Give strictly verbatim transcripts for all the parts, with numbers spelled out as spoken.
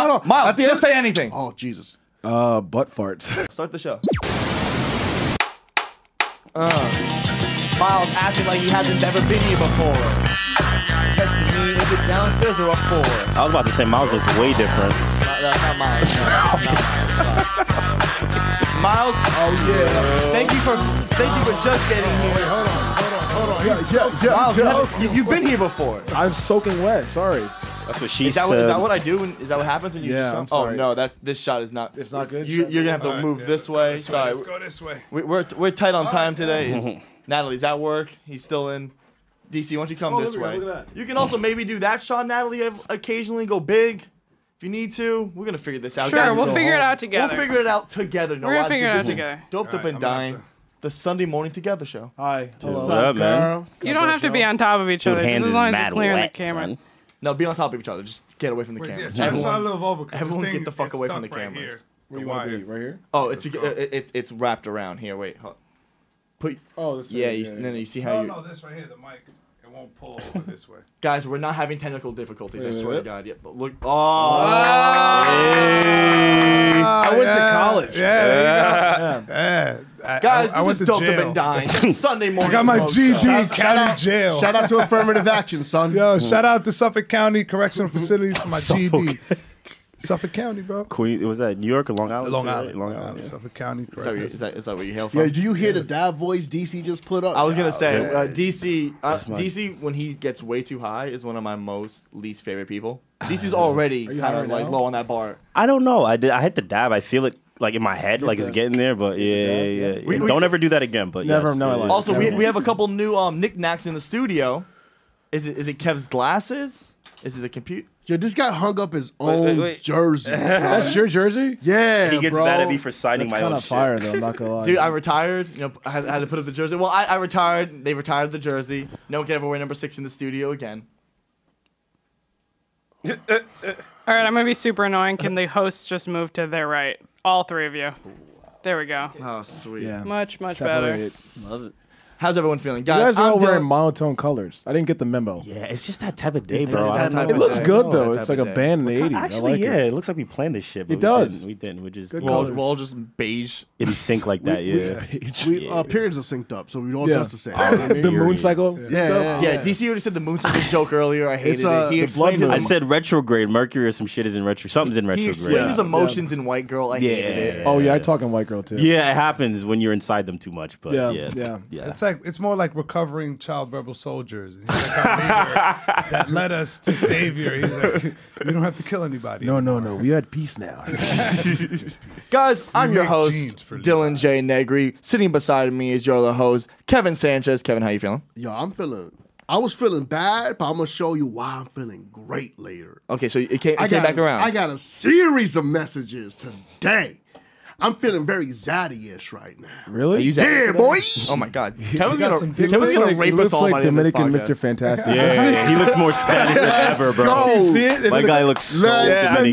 Hold on. Miles, just, just say anything. Oh, Jesus. Uh, butt farts. Start the show. Uh, Miles acting like he hasn't ever been here before. Text me, is it downstairs or up four? I was about to say Miles looks way different. No, no, not Miles. No, not Miles. Miles, oh yeah. Thank you for thank you for just getting here. Wait, hold on, hold on, hold on. Yeah, yeah, yeah, Miles, yeah, you have, you've been here before. I'm soaking wet. Sorry. That's what she is that said. What, is that what I do? When, is that what happens when you yeah, just come? I'm sorry. Oh, no, that's, this shot is not. It's not good? You, you're going to have to right, move yeah, this way. This sorry. Way, let's go this way. We, we're, we're tight on time today. Is, Natalie's at work. He's still in. D C, why don't you come oh, this way? Look at that. You can also maybe do that shot, Natalie. Occasionally go big if you need to. We're going to figure this out. Sure, guys, we'll figure home. it out together. We'll figure it out together. No, we're going to figure it out together. Doped Up and Dying. The Sunday Morning Together show. Hi. What's up, man? You don't have to be on top of each other. As long as you're clearing the camera. No, be on top of each other. Just get away from the Wait, cameras. Yeah, everyone, I love over everyone get the fuck away from the right cameras. Here. Where do you want to be? Right here? Oh, it's, it's it's wrapped around here. Wait. Hold. Put, oh, this yeah, right you, yeah, yeah. Then you see how no, you... No, no, this right here, the mic. It won't pull over this way. Guys, we're not having technical difficulties. Wait, I swear wait. to God. Yeah, but look. Oh! Wow. Hey. I went yeah. to college. Yeah. yeah. yeah. yeah. I, Guys, I, I this is Doped Up and Dying. Sunday morning. I got my G D County Jail. Shout out to affirmative action, son. Yo, mm. shout out to Suffolk County Correctional Facilities for my G D. Suffolk County, bro. Queen, was that New York or Long Island? Long Island. Long Island. Yeah. Suffolk County. Is that, is, that, is that where you hail from? Yeah, do you hear yeah, the dive voice D C just put up? I was going to say, yeah. uh, D C, uh, D C, when he gets way too high, is one of my most least favorite people. D C's already kind of like now? low on that bar. I don't know. I did. I hit the dive. I feel it. Like in my head, like it's getting there, but yeah, yeah, yeah. yeah. We, we, don't ever do that again, but never yes. know. Yeah. Also, never we, we have a couple new um, knickknacks in the studio. Is it is it Kev's glasses? Is it the computer? Yo, this guy hung up his own wait, wait, wait. jersey. That's your jersey? Yeah, he gets bro. mad at me for signing That's my own fire, shit. Though, I'm not gonna lie. Dude, I retired. You know, I had, I had to put up the jersey. Well, I, I retired. They retired the jersey. No one can ever wear number six in the studio again. All right, I'm gonna be super annoying. Can the hosts just move to their right? All three of you. There we go. Oh, sweet. Yeah. Much, much Separate. better. Love it. How's everyone feeling? Guys, you guys are all wearing monotone colors. I didn't get the memo. Yeah, it's just that type of day, it's bro. Type of it looks day. good, oh, though. It's like a band in the eighties. Actually, like yeah, it. it looks like we planned this shit. But it we does. Didn't. We didn't. We just... We're all, we're all just beige. In sync like that, we, yeah. We, we, yeah. Our periods are synced up, so we all yeah. dress the same. Oh, I mean, the moon cycle? Yeah. Yeah, yeah, yeah. yeah, D C already said the moon cycle joke earlier. I hated uh, it. He explained his... I said retrograde. Mercury or some shit is in retrograde. Something's in retrograde. He explained his emotions in White Girl. I hated it. Oh, yeah, I talk in White Girl, too. Yeah, it happens when you're inside them too much, but yeah. Yeah. Like, it's more like recovering child rebel soldiers. He's like our leader that led us to savior. He's like, we don't have to kill anybody. No, anymore. no, no. We had peace now. Guys, I'm you your host, Dylan J Negri. Sitting beside me is your other host, Kevin Sanchez. Kevin, how you feeling? Yo, I'm feeling. I was feeling bad, but I'm gonna show you why I'm feeling great later. Okay, so it came, it came back a, around. I got a series of messages today. I'm feeling very zaddy-ish right now. Really? Yeah, boy. Oh my God. Kevin's gonna, Kevin's gonna like, rape us all. He looks like Dominican Mister Fantastic. Yeah, yeah, yeah, he looks more Spanish than ever, bro. Go. You see it? It's my like, guy looks so Dominican.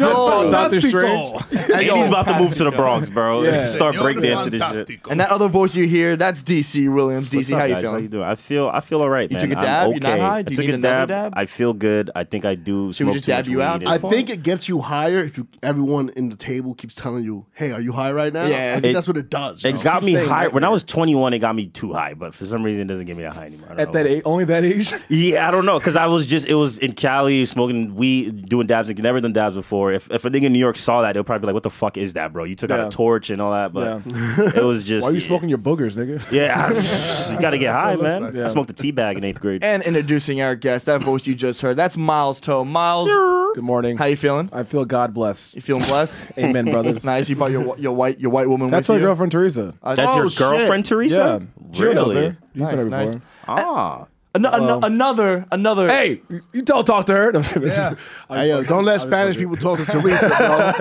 Doctor Strange. And he's about to move to the Bronx, bro. Yeah. Start breakdancing this shit. And that other voice you hear, that's D C Williams. D C, up, how you guys? feeling? How you doing? I feel, I feel all right, man. You took a dab? You're not high? Do you need another dab? I feel good. I think I do. Should we just dab you out? I think it gets you higher if everyone in the table keeps telling you, hey, are you high right now? Yeah, I think it, that's what it does. It bro. got me high. Right when I was twenty-one, it got me too high, but for some reason, it doesn't get me that high anymore. At know. that age, only that age? Yeah, I don't know, because I was just, it was in Cali, smoking weed, doing dabs, and never done dabs before. If, if a nigga in New York saw that, they'll probably be like, what the fuck is that, bro? You took yeah. out a torch and all that, but yeah. it was just... Why are you yeah. smoking your boogers, nigga? Yeah, I, you gotta get high, man. Like. Yeah. I smoked a tea bag in eighth grade. And introducing our guest, that voice you just heard, that's Miles Toe. Miles... Good morning. How you feeling? I feel God blessed. You feeling blessed? Amen, brothers. Nice. You brought your your white your white woman. That's with my you. girlfriend Teresa. Uh, That's oh, your girlfriend shit. Teresa. Yeah. Really? Nice, nice. Ah. An an another another. Hey, you don't talk to her. Yeah. Hey, yo, don't let Spanish people talk to Teresa. Bro.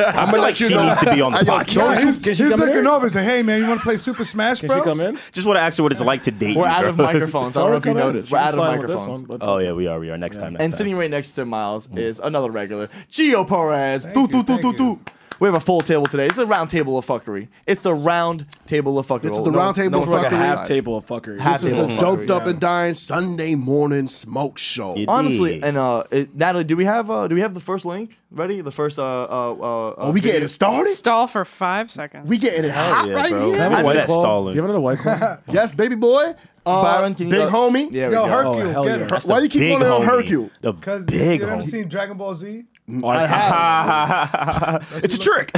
I'm gonna let you she know. She needs to be on the podcast. He's, he's looking over and saying, "Hey, man, you want to play Super Smash Bros?" Can she come in? Just want to ask her what it's like to date. We're out of microphones. I don't know if you noticed. We're out of microphones. Oh yeah, we are. We are next time. And sitting right next to Miles is another regular, Geo Perez. Thank you. We have a full table today. It's a round table of fuckery. It's the round table of fuckery. This is the no, round table no, of fuckery. Like a half table of fuckery. Half this table is the doped up yeah. and dying Sunday morning smoke show. It Honestly, is. and uh, it, Natalie, do we have uh, do we have the first link ready? The first uh uh uh. Oh, we getting it started? Stall for five seconds. We getting it hot yeah, right bro. here. Have a white claw? Do you have another white claw? Yes, baby boy. Uh, Byron, can you big go? homie. Yo, go. Hercule. Oh, get yeah. Why do you keep calling on Hercule? Because you've never seen Dragon Ball Z. Oh, I have. It. It's a trick.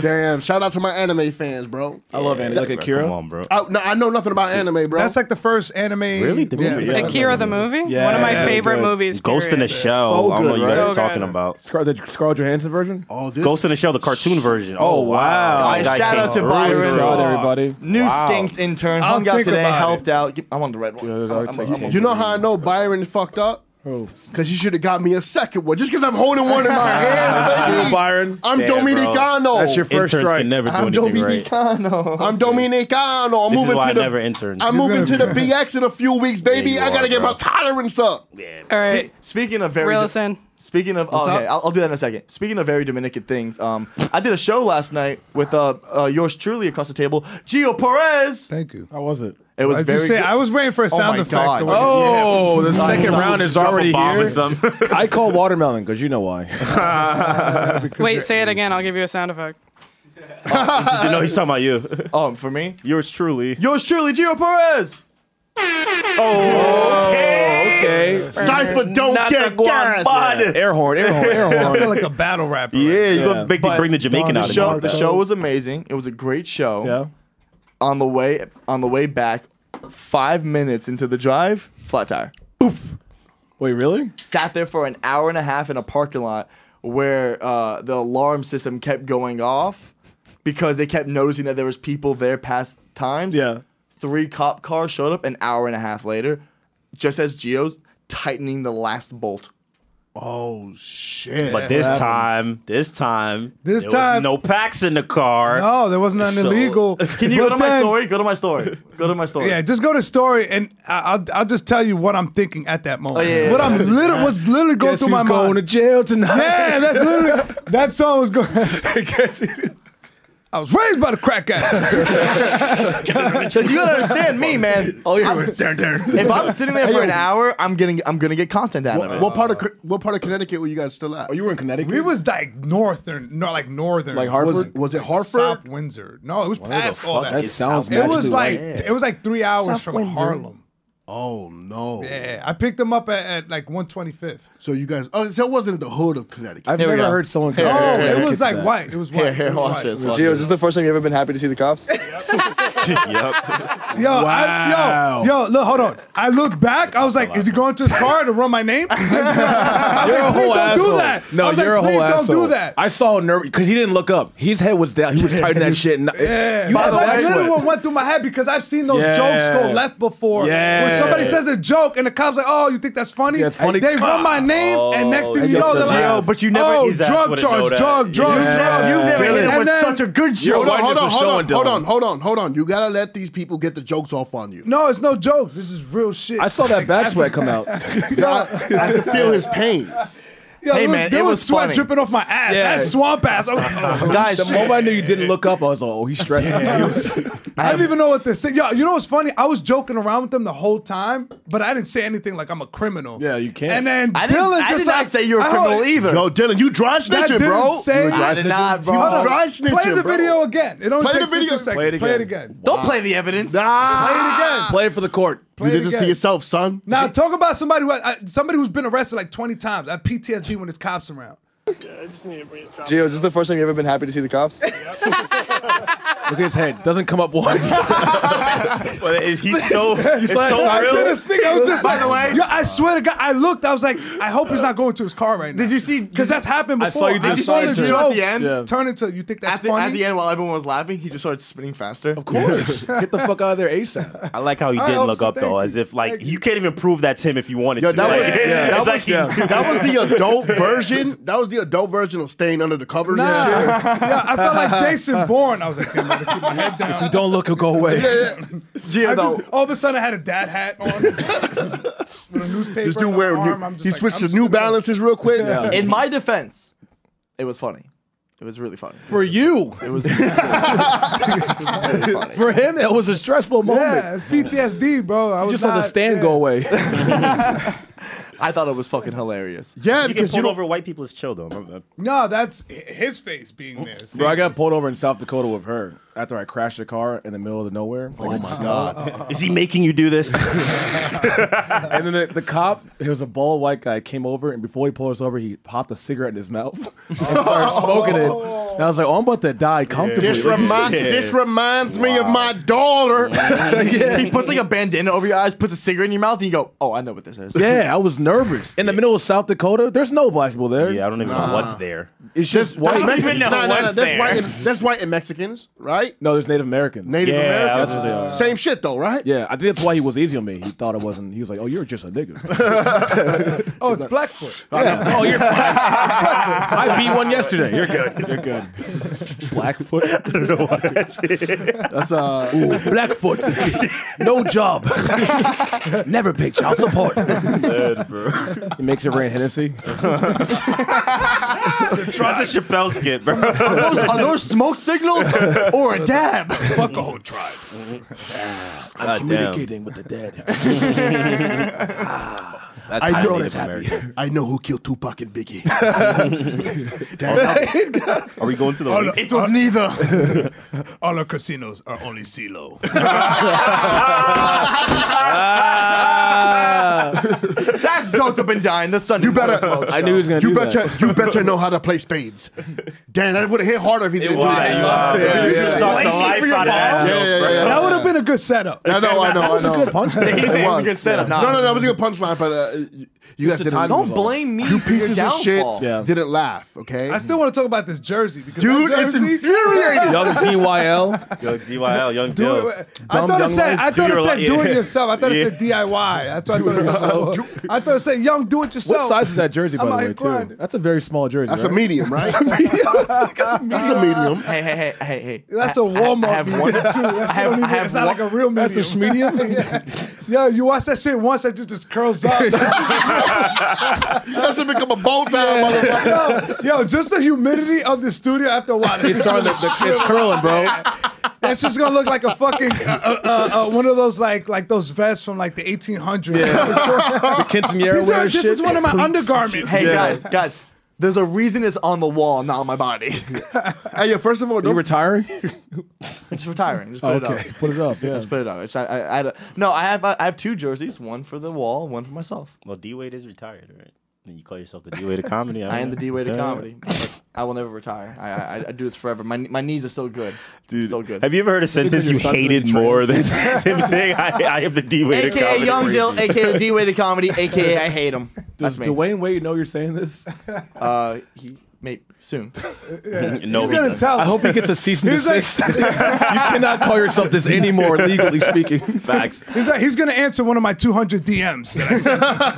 Damn! Shout out to my anime fans, bro. I yeah. love anime. Like Akira, come on, bro. I, no, I know nothing about anime, bro. That's like the first anime. Really? The yeah. movie? Yeah. Akira, the movie. Yeah. One of my yeah, favorite good. movies. Ghost period. in the Shell. So I don't know what right? you guys so are talking about. Scar the Scarlett Johansson version. Oh, this Ghost in the Shell, the cartoon version. Oh wow! Guys, shout out to Byron. Proud, everybody. New wow. skinks intern hung out today, helped it. out. I want the red one. You know how I know Byron fucked up? Because you should have got me a second one. Just because I'm holding one in my hands, baby. Byron. I'm Damn, Dominicano. Bro. That's your first Interns strike. Can never do I'm Dominicano. Right. I'm Dominicano. I'm this moving is why to the. I never interned. I'm moving to the B X in a few weeks, baby. I gotta are, get bro. my tolerance up. Yeah. All right. Spe speaking of very. Speaking of, oh, okay, I'll, I'll do that in a second. Speaking of very Dominican things, um, I did a show last night with uh, uh yours truly across the table, Geo Perez. Thank you. How was it? It was very say, good. I was waiting for a sound oh effect. God. Oh, yeah. the God, second God. round is already here. I call watermelon because you know why. because Wait, say it again. I'll give you a sound effect. oh, no, he's talking about you. Um, for me? Yours truly. Yours truly, Geo Perez. Oh, okay. okay. Cypher don't Not get gas. Yeah. Air horn, air horn, air horn. I feel like a battle rapper. Yeah, right? you're yeah. going to make, bring the Jamaican the out show, of it. The show was amazing. It was a great show. Yeah. On the way, on the way back, five minutes into the drive, flat tire. Oof. Wait, really? Sat there for an hour and a half in a parking lot where uh, the alarm system kept going off because they kept noticing that there was people there past times. Yeah. Three cop cars showed up an hour and a half later, just as Geo's tightening the last bolt. Oh shit! But this time, this time, this there time, was no packs in the car. No, there wasn't nothing so, illegal. Can you go to then, my story? Go to my story. Go to my story. Yeah, just go to story, and I, I'll I'll just tell you what I'm thinking at that moment. Oh, yeah, yeah, what yeah, I'm literally nice. what's literally going Guess through my mind. Going to jail tonight. Man, that's literally that song was going. I was raised by the crack ass. Because you gotta understand me, man. Oh, yeah. If I'm sitting there for an hour, I'm getting, I'm gonna get content out of it. What part of what part of Connecticut were you guys still at? Oh, you were in Connecticut. We was like northern, not like northern. Like Hartford. Was it, was it Hartford? South Windsor. No, it was what past all that. That sounds. It was like right. it was like three hours South from Windsor. Harlem. Oh no! Yeah, I picked them up at, at like one twenty-fifth. So you guys, oh, so it wasn't the hood of Connecticut. I've never heard someone. Hair, hair, oh, hair, hair, it was like that. white. It was white. Hair, hair, it was watch white. This, watch Gio, this. Is this the first time you have ever been happy to see the cops? Yep. yo, wow. I, yo, yo, look, hold on. I look back. I was like, is he going to his car to run my name? I was you're like, a whole don't asshole. Do that. No, you're like, a whole asshole. Don't do that. I saw nervous because he didn't look up. His head was down. He was tight in that shit. Yeah. You know, that literally went through my head because I've seen those jokes go left before. Yeah. Somebody says a joke and the cops like, oh, you think that's funny? Yeah, funny. They run my name oh, and next thing you know, they're like, oh, but you never oh, drug charge, drug, drug, yeah. drug. You never really yeah. was such a good show. Hold on, hold on, hold on, hold on, hold on, hold on. You gotta let these people get the jokes off on you. No, it's no jokes. This is real shit. I saw that back sweat come out. I could feel his pain. Yo, hey, it was, man, there it was, was sweat funny. dripping off my ass. Yeah. I had swamp ass. I was, oh, guys, the shit. moment I knew you didn't look up, I was like, oh, he's stressing. Yeah. I, I don't even know what to say. Yo, you know what's funny? I was joking around with them the whole time, but I didn't say anything like I'm a criminal. Yeah, you can't. And then I Dylan didn't, just I did like, not say you're a criminal oh, either. Yo, Dylan, you dry snitching, bro. Say, you dry I did snitching? not, bro. You was dry snitching, Play the bro. video again. It only play takes the video. fifty seconds. Play it again. Play it again. Wow. Don't play the evidence. Nah. Play it again. Play it for the court. You did this to yourself, son. Now talk about somebody who uh, somebody who's been arrested like twenty times. I have P T S D when there's cops around. Yeah, I just need a break. Gio, is this the first time you ever been happy to see the cops? Look at his head. Doesn't come up once. Well, he's so, he's like, so I real. This thing, I was just By like, the way, yo, I swear to God, I looked. I was like, I hope he's not going to his car right now. Did you see? Because that's happened before. I saw you. Did I you saw the joke at the end? Yeah. Turn into you think that's at the, funny? At the end, while everyone was laughing, he just started spinning faster. Of course. Get the fuck out of there ASAP. I like how he didn't look so up though, you. as if like you can't even prove that's him if you wanted yo, to. That, like, was, yeah, that, was, like he, that was the adult version. That was the adult version of staying under the covers nah. and shit. Yeah, I felt like Jason Bourne. I was like, man, keep my head down. If you don't look, he'll go away. Yeah, yeah. Gio, just, all of a sudden, I had a dad hat on. With a newspaper. This dude wearing arm, new, He like, switched I'm to New Balances real quick. Yeah. In my defense, It was funny. It was really funny. For you. It was, really funny. For him, it was a stressful moment. Yeah, it's P T S D, bro. I was just not, let the stand yeah. go away. I thought it was fucking hilarious. Yeah, you because get pulled you over white people is chill, though. No, that's his face being there. Bro, I got pulled over in South Dakota with her after I crashed the car in the middle of nowhere. Oh, like, my God. Uh, uh, is he making you do this? And then the, the cop, he was a bald white guy, came over, and before he pulled us over, he popped a cigarette in his mouth and started smoking it. And I was like, oh, I'm about to die comfortably. Yeah. This, like, remind, yeah. this reminds wow. me of my daughter. Yeah. Yeah. He puts like a bandana over your eyes, puts a cigarette in your mouth, and you go, oh, I know what this is. Yeah, I was nervous. Nervous in the yeah. middle of South Dakota. There's no black people there. Yeah, I don't even uh, know what's there. It's just white. I don't even know no, what's no, no, there. White and, that's white and Mexicans, right? No, there's Native Americans. Native yeah, Americans. That's, uh, same shit though, right? Yeah, I think that's why he was easy on me. He thought it wasn't. He was like, "Oh, you're just a nigga." Oh, it's like, Blackfoot. Yeah. Oh, you're Blackfoot. I beat one yesterday. You're good. You're good. Blackfoot. I don't know what that is. That's uh, ooh, Blackfoot. No job. Never pay child support. Dead, bro. He makes it rain Hennessy. Try to Chappelle skit, bro. Are those, are those smoke signals or a dab? Fuck a whole tribe. I'm God communicating damn. With the dead. ah. That's I know that's happy. I know who killed Tupac and Biggie. Are we going to the? All, it was all, neither. All our casinos are only CeeLo. That's Doped Up and Dying. The sun. You better. I knew he was gonna. You do better. That. You better know how to play spades. Dan, I would have hit harder if he didn't do that. That would have been a good setup. I know. I know. That was a good punchline. It was a good setup. No, no, that was a good punchline, but. Uh, You, you guys didn't, don't blame me. You pieces of shit yeah. didn't laugh, okay? I still want to talk about this jersey because dude, jersey, it's infuriating. Young D Y L, young D Y L, young Dill. I thought it said, I thought it said do it yourself. I thought it said D I Y. I thought it yourself. I thought it said young do it yourself. What size is that jersey, by the way? Too. That's a very small jersey. That's a medium, right? That's a medium. Hey, hey, hey, hey, hey. That's a Walmart medium too. It's not like a real medium. That's a medium. Yeah, you watch that shit once, that just just curls up. That should become a bow tie, motherfucker. Yo, just the humidity of the studio after a while. It's, starting to, the, it's curling, bro. It's just gonna look like a fucking uh, uh, uh, one of those like like those vests from like the eighteen hundreds. Yeah. The quinceañera wear shit. This is one of my undergarments. Hey yeah. guys, guys. There's a reason it's on the wall, not on my body. Hey, yeah, first of all, you retiring? I'm just retiring. Just put oh, okay. it up. Put it up. Yeah. Just put it up. Just, I, I, I had a, no, I have I have two jerseys. One for the wall. One for myself. Well, D Wade is retired, right? And you call yourself the D Wade of comedy. I, I am the D Wade of comedy. I will never retire. I, I I do this forever. My my knees are still good. Dude, still good. Have you ever heard a sentence you hated more than him saying I, I have the D Wade of comedy? A K A Young Dill, A K A D Wade of comedy, A K A I hate him. Does Dwyane Wade know you're saying this? Uh, he may soon. Yeah. No reason. I hope he gets a cease and desist. Like, you cannot call yourself this anymore, legally speaking. Facts. He's, he's, like, he's gonna answer one of my two hundred D Ms. I,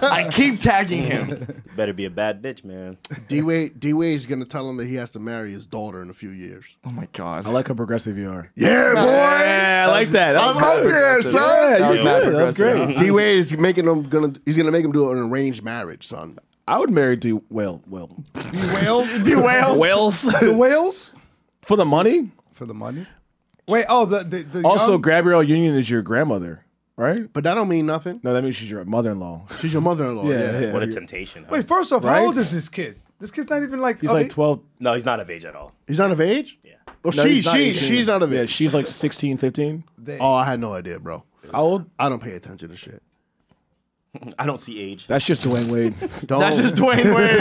I keep tagging him. Better be a bad bitch, man. D-Wade, D-Wade is gonna tell him that he has to marry his daughter in a few years. Oh my God! I like how progressive you are. Yeah, boy. Yeah, I like that. that I'm up there, son. Yeah, that was good. That's great. D-Wade is making him gonna. He's gonna make him do an arranged marriage, son. I would marry D Whale. Well, Whales? D Whales? Whales? The Whales? For the money? For the money? Wait, oh, the. the, the also, young... Gabrielle Union is your grandmother, right? But that don't mean nothing. No, that means she's your mother in law. She's your mother in law. yeah, yeah. yeah. What a temptation. Huh? Wait, first off, right? How old is this kid? This kid's not even like. He's like age? twelve. No, he's not of age at all. He's not of age? Yeah. Well, no, she, she's, not she, she's not of age. Yeah, she's like sixteen, fifteen. They... Oh, I had no idea, bro. How old? I don't pay attention to shit. I don't see age. That's just Dwyane Wade. Don't. That's just Dwyane Wade.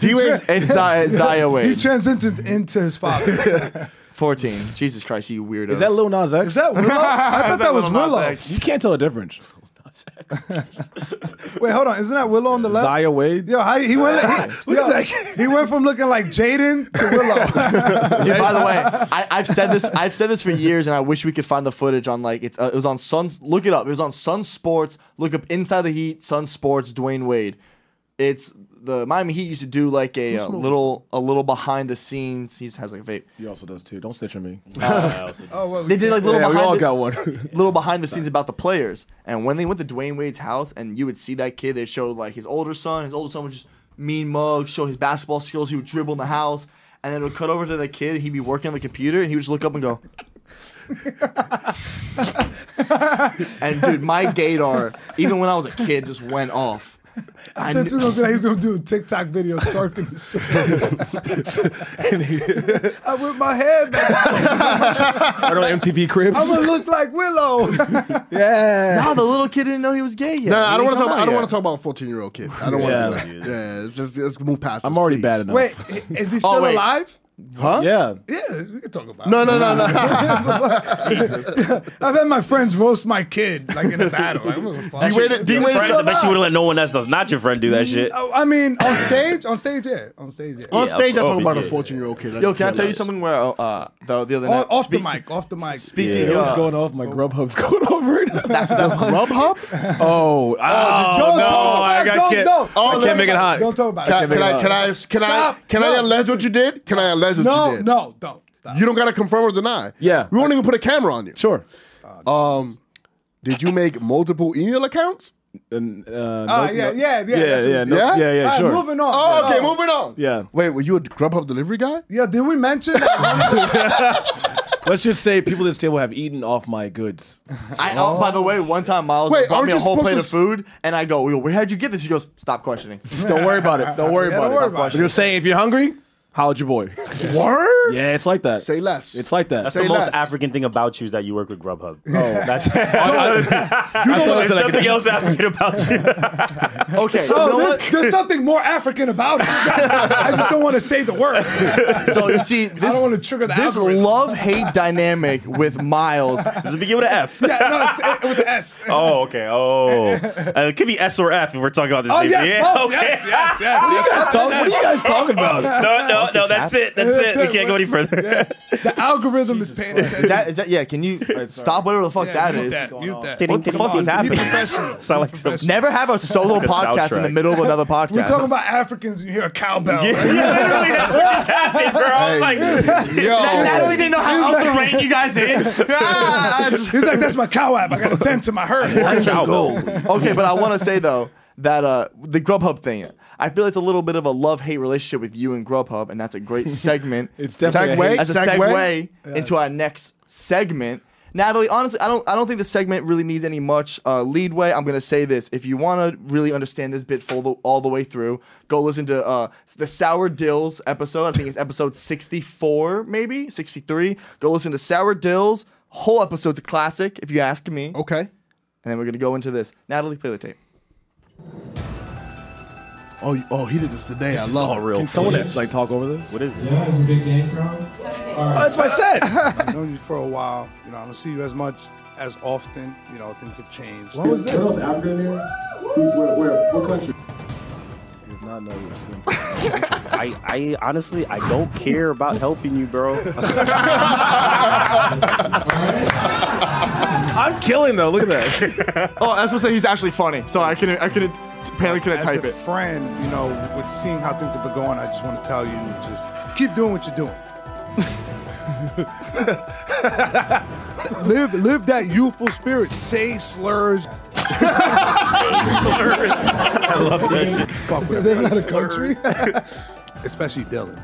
D-Wade's and Zaya, Zaya Wade. He turns into, into his father. fourteen. Jesus Christ, you weirdo. Is that Lil Nas X? Is that Willow? I thought that, that was Lil Willow. You can't tell the difference. Wait, hold on. Isn't that Willow on the left? Zaya Wade. Yo, how, he went. He, yo, like, he went from looking like Jaden to Willow. Dude, by the way, I, I've said this. I've said this for years, and I wish we could find the footage on like it's. Uh, it was on Sun. Look it up. It was on Sun Sports. Look up Inside the Heat. Sun Sports. Dwyane Wade. It's the Miami Heat used to do like a, a little a little behind the scenes. He has like a vape. He also does too. Don't stitch on me. Uh, oh, well, we they did like little yeah, behind. We all the, got one. Little behind the scenes about the players. And when they went to Dwyane Wade's house, and you would see that kid, they showed like his older son. His older son was just mean mug, show his basketball skills. He would dribble in the house, and then it would cut over to the kid. He'd be working on the computer, and he would just look up and go. And dude, my gaydar, even when I was a kid, just went off. I thought you know that he was gonna do a TikTok video twerking and shit. I whip my head back. Right on M T V Cribs. I'm gonna look like Willow. Yeah. No, the little kid didn't know he was gay yet. No, no I don't want to talk. About, I don't want to talk about a fourteen-year-old kid. I don't yeah, want to do that. Yeah, it's just let's move past. I'm this, already please. Bad enough. Wait, is he still oh, alive? Huh? Yeah. Yeah, we can talk about no, it. No, no, no, no. Jesus. I've had my friends roast my kid, like, in a battle. Like, D-Wade, D-Wade is still I bet you wouldn't let no one else that's not your friend do that shit. I mean, on stage? On stage, yeah. On stage, yeah. yeah on stage, I'm talking about a fourteen-year-old kid. That's Yo, can I tell life. you something where uh, the, the other night? Off speak, the mic, off the mic. Speaking yeah. of... going off, my Grubhub's going off right now. That's what that was. Grubhub? Oh. Oh, no, I got kicked. I can't make it hot. Don't talk about it. Can I... Can I allege what you did? Can I allege what no, you did? No, no, don't. Stop. You don't got to confirm or deny. Yeah. We won't even put a camera on you. Sure. Oh, um, did you make multiple email accounts? Uh, uh, no, yeah, no. yeah, yeah, yeah. Yeah, yeah, no, yeah, yeah, yeah, sure. Right, moving on. Oh, okay, oh. moving on. Yeah. Wait, were you a Grubhub delivery guy? Yeah, did we mention that? Let's just say people at this table have eaten off my goods. I, oh. Oh, by the way, one time Miles Wait, brought me a whole plate of food, and I go, where how'd you get this? He goes, stop questioning. Don't worry about it. Don't worry yeah, about don't it. Worry stop about it. You're saying if you're hungry, how'd your boy? Word? Yeah, it's like that. Say less. It's like that. That's Say the most less. African thing about you is that you work with Grubhub. Oh, that's. I, I, you know, there's nothing I else African about you. Okay. So you know there, what? There's something more African about it. I just don't want to say the word. So you see, this, I don't want to trigger the this love-hate dynamic with Miles. Does it begin with an F? Yeah, no, it's with an S. Oh, okay. Oh, uh, it could be S or F if we're talking about this. Oh yes. Yeah. Oh, okay. Yes. Yes. Yes. What, yes, are yes talk, what are you guys talking about? No, no. No, no, that's it. That's, that's it. it. We can't go any further. Yeah. The algorithm Jesus is paying attention. Is that, is that, yeah, can you right, stop whatever the fuck yeah, that is? That. That. What, what the fuck on, is happening? Like some, never have a solo like a podcast soundtrack. in the middle of another podcast. We're talking about Africans and you hear a cowbell. Yeah, right? Literally, that's what just happened, bro. I was like, Natalie didn't know how else to rank you guys in. He's like, that's my cow app. I got a tent to my herd. Okay, but I want to say, though, that uh, the Grubhub thing, I feel it's a little bit of a love-hate relationship with you and Grubhub, and that's a great segment. It's definitely segue, as a segue, segue yeah. into our next segment. Natalie, honestly, I don't, I don't think this segment really needs any much uh, leadway. I'm gonna say this: if you want to really understand this bit full the, all the way through, go listen to uh, the Sour Dills episode. I think it's episode sixty-four, maybe sixty-three. Go listen to Sour Dills. Whole episode's a classic, if you ask me. Okay. And then we're gonna go into this. Natalie, play the tape. Oh, oh, he did this today. This I love all it. Real. Can someone that, like talk over this? What is this? You know, it's a big game, bro. Right. Oh, that's what I said. I've known you for a while. You know, I don't see you as much as often. You know, things have changed. What was this? South Africa? Where, where? What country? He does not know you're soon. I, I honestly, I don't care about helping you, bro. I'm killing though. Look at that. Oh, I was supposed to say he's actually funny. So I couldn't. I couldn't. Apparently couldn't type it. As a friend, you know, with seeing how things have been going, I just want to tell you, just keep doing what you're doing. live, live that youthful spirit. Say slurs. Say slurs. I love that. Fuck with that. Is that a country? Especially Dylan.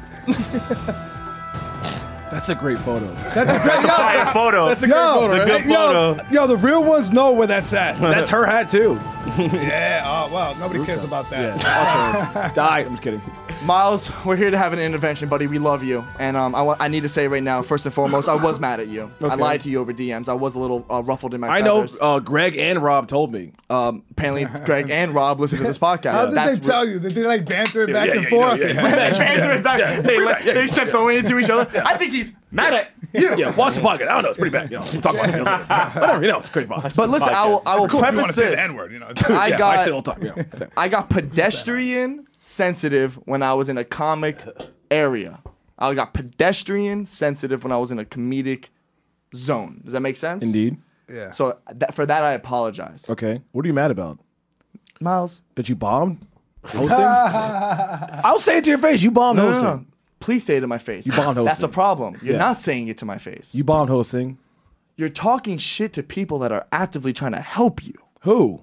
That's a great photo. That's a great yo, photo. That's a great yo, photo. That's a good photo. Yo, yo, the real ones know where that's at. That's her hat too. Yeah. Oh wow. Well, nobody cares about that. Yeah. Okay. Die. I'm just kidding. Miles, we're here to have an intervention, buddy. We love you, and um, I, w I need to say right now, first and foremost, I was mad at you. Okay. I lied to you over D Ms. I was a little uh, ruffled in my. I feathers. know. Uh, Greg and Rob told me. Um, apparently, Greg and Rob listened to this podcast. How did That's they tell you? Did they like banter it back yeah, and yeah, forth? Yeah, yeah, yeah. They banter it back. Yeah. They like, they start throwing it to each other. I think he's mad at you. Yeah, watch the podcast. I don't know. It's pretty bad. You know, we'll talk about it. You know, whatever. You know, it's crazy. But listen, podcast. I will. I will cool preface this. N-word, you know. I yeah, got. I, all time, you know. I got pedestrian. sensitive when I was in a comic area. I got pedestrian sensitive when I was in a comedic zone. Does that make sense? Indeed. Yeah. So that, for that, I apologize. Okay. What are you mad about? Miles. That you bombed hosting? I'll say it to your face. You bombed no, hosting. No, no. Please say it to my face. You bombed hosting. That's a problem. You're yeah. not saying it to my face. You bombed hosting. You're talking shit to people that are actively trying to help you. Who?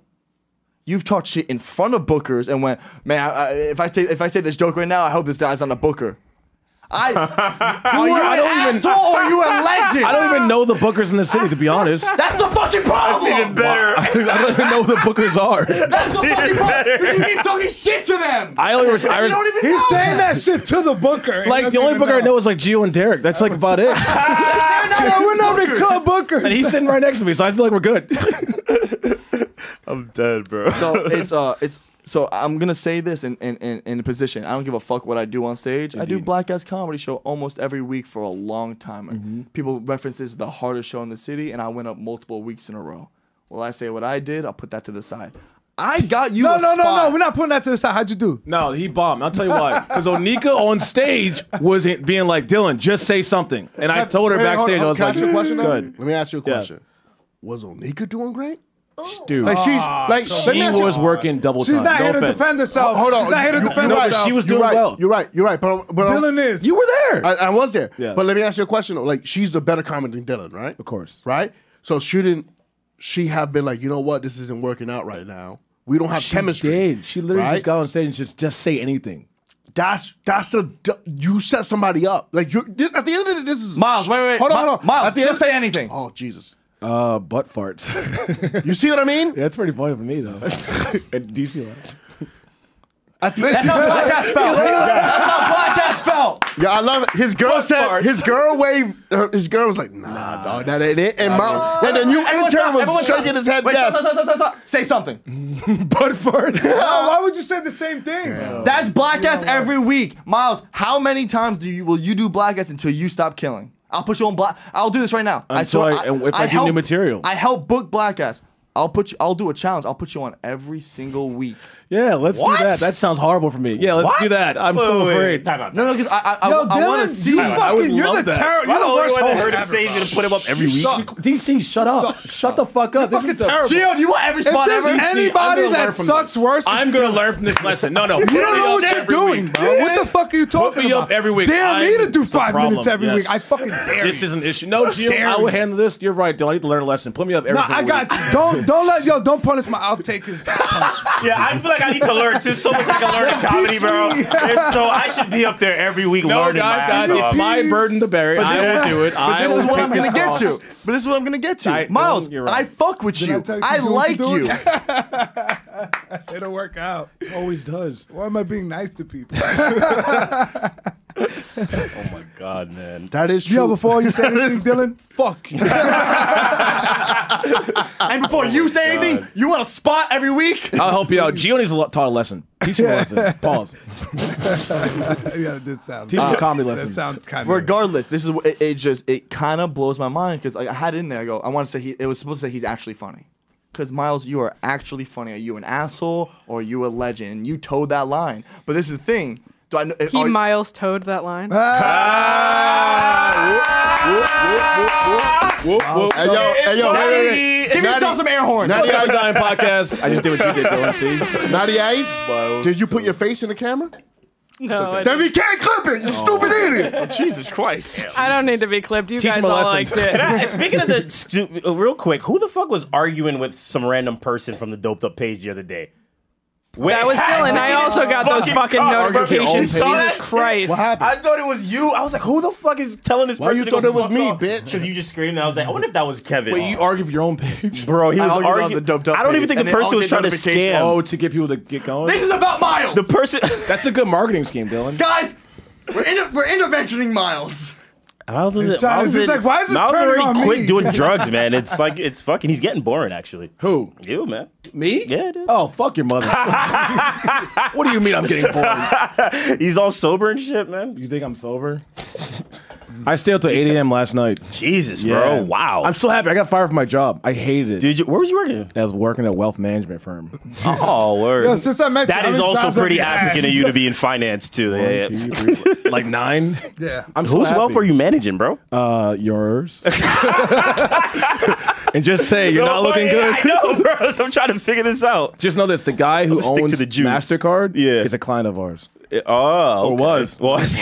You've talked shit in front of bookers and went, man, I, I, if I say if I say this joke right now, I hope this guy's on a booker. I, are you, you I don't even or you a legend? I don't even know the bookers in the city, to be honest. That's the fucking problem. That's even better. I don't even know who the bookers are. That's, That's the fucking problem. You keep talking shit to them. I only was, I was, don't even He's know saying that. that shit to the booker. Like the only booker know. I know is like Gio and Derek. That's like about it. They're not, we're not even called bookers. And he's sitting right next to me, so I feel like we're good. I'm dead, bro. So it's uh, it's. So I'm gonna say this in in in, in a position. I don't give a fuck what I do on stage. Indeed. I do Black Ass Comedy Show almost every week for a long time. Mm-hmm. People reference this as the hardest show in the city, and I went up multiple weeks in a row. Well, I say what I did. I'll put that to the side. I got you. No, a no, spot. no, no. We're not putting that to the side. How'd you do? No, he bombed. I'll tell you why. Because Onika on stage was being like, Dylan, just say something, and I, I told her wait, backstage. Hold, hold, I was can like, I ask you a question? Let me ask you a question. Yeah. Was Onika doing great? Dude, like she's like she was working double time. She's not here to defend herself. Hold on, she's not here to defend herself. She was doing well. You're right. You're right. But Dylan is. You were there. I, I was there. Yeah. But let me ask you a question though. Like, she's the better comic than Dylan, right? Of course. Right. So shouldn't she have been like, you know what, this isn't working out right now. We don't have chemistry. She did. She literally just got on stage and just just say anything. That's that's a you set somebody up. Like you at the end of it, this is Miles. Wait, wait, hold on, hold on. Miles, just say anything. Oh Jesus. Uh, butt farts. You see what I mean? Yeah, that's pretty funny for me, though. And D C laughed. That's how Black Ass felt. That's how Black Ass felt. Yeah, I love it. His girl butt said, farts. his girl waved, her, his girl was like, nah, nah dog, that ain't it. And, my, and the new everyone's intern was shaking talking. his head, wait, yes. Stop, stop, stop, stop, stop. Say something. Butt farts. Oh, why would you say the same thing? Yeah. That's Black Ass every week. Miles, how many times do you will you do Black Ass until you stop killing? I'll put you on Black. I'll do this right now. I, so I, I if I, I do help, new material, I help book Black Ass. I'll put you. I'll do a challenge. I'll put you on every single week. Yeah, let's what? do that. That sounds horrible for me. Yeah, let's what? do that. I'm wait, so wait, afraid. Time out, time no, no, because I, I, Yo, I, I want to see. You fucking, you're the terror. You're the worst. I heard him say he's gonna put him up every week. D C, shut up. Shut the fuck up. This is terrible. Gio, do you want every spot ever? If there's anybody that sucks worse, I'm gonna learn from this lesson. No, no, you don't know what you're doing. What the fuck are you talking about? Put me up every week. Damn, me to do five minutes every week. I fucking dare you. This is an issue. No, Gio, I will handle this. You're right, Dylan. I need to learn a lesson. Put me up every week. No, I got you. Don't don't let yo. Don't punish my. I'll take his. Yeah, I feel like. I need to learn. There's so much I can learn in comedy, bro. It's so I should be up there every week no, learning. Guys, my guys, it's my burden to bear. I will do it. I will take this. But this is what I'm gonna get to. But this is what I'm gonna get to. Miles, right. I fuck with Did you. I, I you like you. you. It'll work out. It always does. Why am I being nice to people? Oh my God, man, that is true. Yo, before you say anything, Dylan, fuck you. And before oh you say God. anything, you want a spot every week? I'll help you out. Gio needs a taught a lesson. Teach him a lesson. Pause. Yeah, it did sound. Teach him uh, a comedy lesson. That sound kind of. Regardless, this is it. it just it kind of blows my mind because like, I had it in there. I go, I want to say he. It was supposed to say he's actually funny. Because Miles, you are actually funny. Are you an asshole or are you a legend? And you towed that line. But this is the thing. Do I know, he Miles Toed that line. Ah! Whoop, whoop, whoop, whoop, whoop, whoop. Hey, yo, hey, yo, wait, wait, wait. Give yourself some air horn. Natty Ice Dying Podcast. I just did what you did, Dylan. See? Natty Ice, did you put your face in the camera? No. Okay. Then we can't clip it, you oh. stupid idiot. Oh, Jesus Christ. Damn. I don't need to be clipped. You Teach guys all lesson. liked it. Can I, speaking of the stupid, real quick, who the fuck was arguing with some random person from the Doped Up page the other day? Wait, that was Dylan. I also got fucking those fucking car. notifications. Jesus Christ! What happened? I thought it was you. I was like, "Who the fuck is telling this Why person?" You thought it was me, off? bitch. Because you just screamed. And I was like, "I wonder if that was Kevin." Wait, you argue for your own page, bro? He I was arguing. I don't page. even think and the person was trying to scam. Oh, to get people to get going. This is about Miles. The person. That's a good marketing scheme, Dylan. Guys, we're in we're interventioning Miles. Miles is it? Miles is like, why is this Miles turning already on quit me? doing drugs, man. It's like it's fucking. He's getting boring, actually. Who? You, man. Me? Yeah, dude. Oh, fuck your mother. What do you mean I'm getting bored? He's all sober and shit, man. You think I'm sober? I stayed up till eight A M last night. Jesus, yeah. bro. Wow. I'm so happy. I got fired from my job. I hated it. Did you? Where was you working? I was working at a wealth management firm. Oh, word. Yo, since I met that you, is also pretty African of you to be in finance, too. One, yeah, two, three, like nine? Yeah. I'm Whose so wealth are you managing, bro? Uh, yours. and just say you're no, not looking good. I know, bro. So I'm trying to figure this out. Just know this: the guy who owns to the MasterCard yeah. is a client of ours. It, oh, okay. Or was was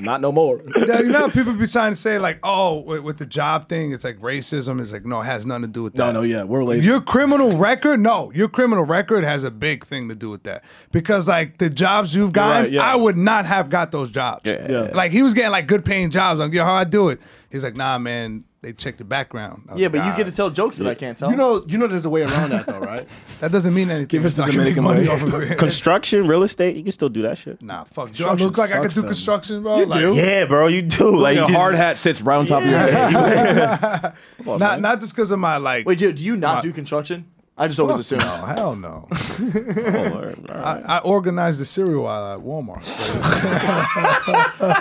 not no more. Yeah, you know, people be trying to say like, oh, with the job thing, it's like racism. It's like, no, it has nothing to do with that. No, no, yeah, we're lazy. Your criminal record, no, your criminal record has a big thing to do with that because like the jobs you've gotten, right, yeah. I would not have got those jobs. Yeah, yeah. yeah. Like he was getting like good paying jobs. I'm like, yo, how I do it? He's like, nah, man. They check the background. Yeah, like, but you ah. get to tell jokes that yeah. I can't tell. You know, you know, there's a way around that, though, right? That doesn't mean anything. Give us the Dominican money. Off of construction, real estate, you can still do that shit. Nah, fuck. Do I look like I could do construction, bro? You like, do. Yeah, bro, you do. Like your just, hard hat sits round top yeah. of your head. on, not, man. not just because of my like. Wait, Gio, do you not uh, do construction? I just always assume. No, hell no. oh, all right, all right. I, I organized the cereal aisle at Walmart.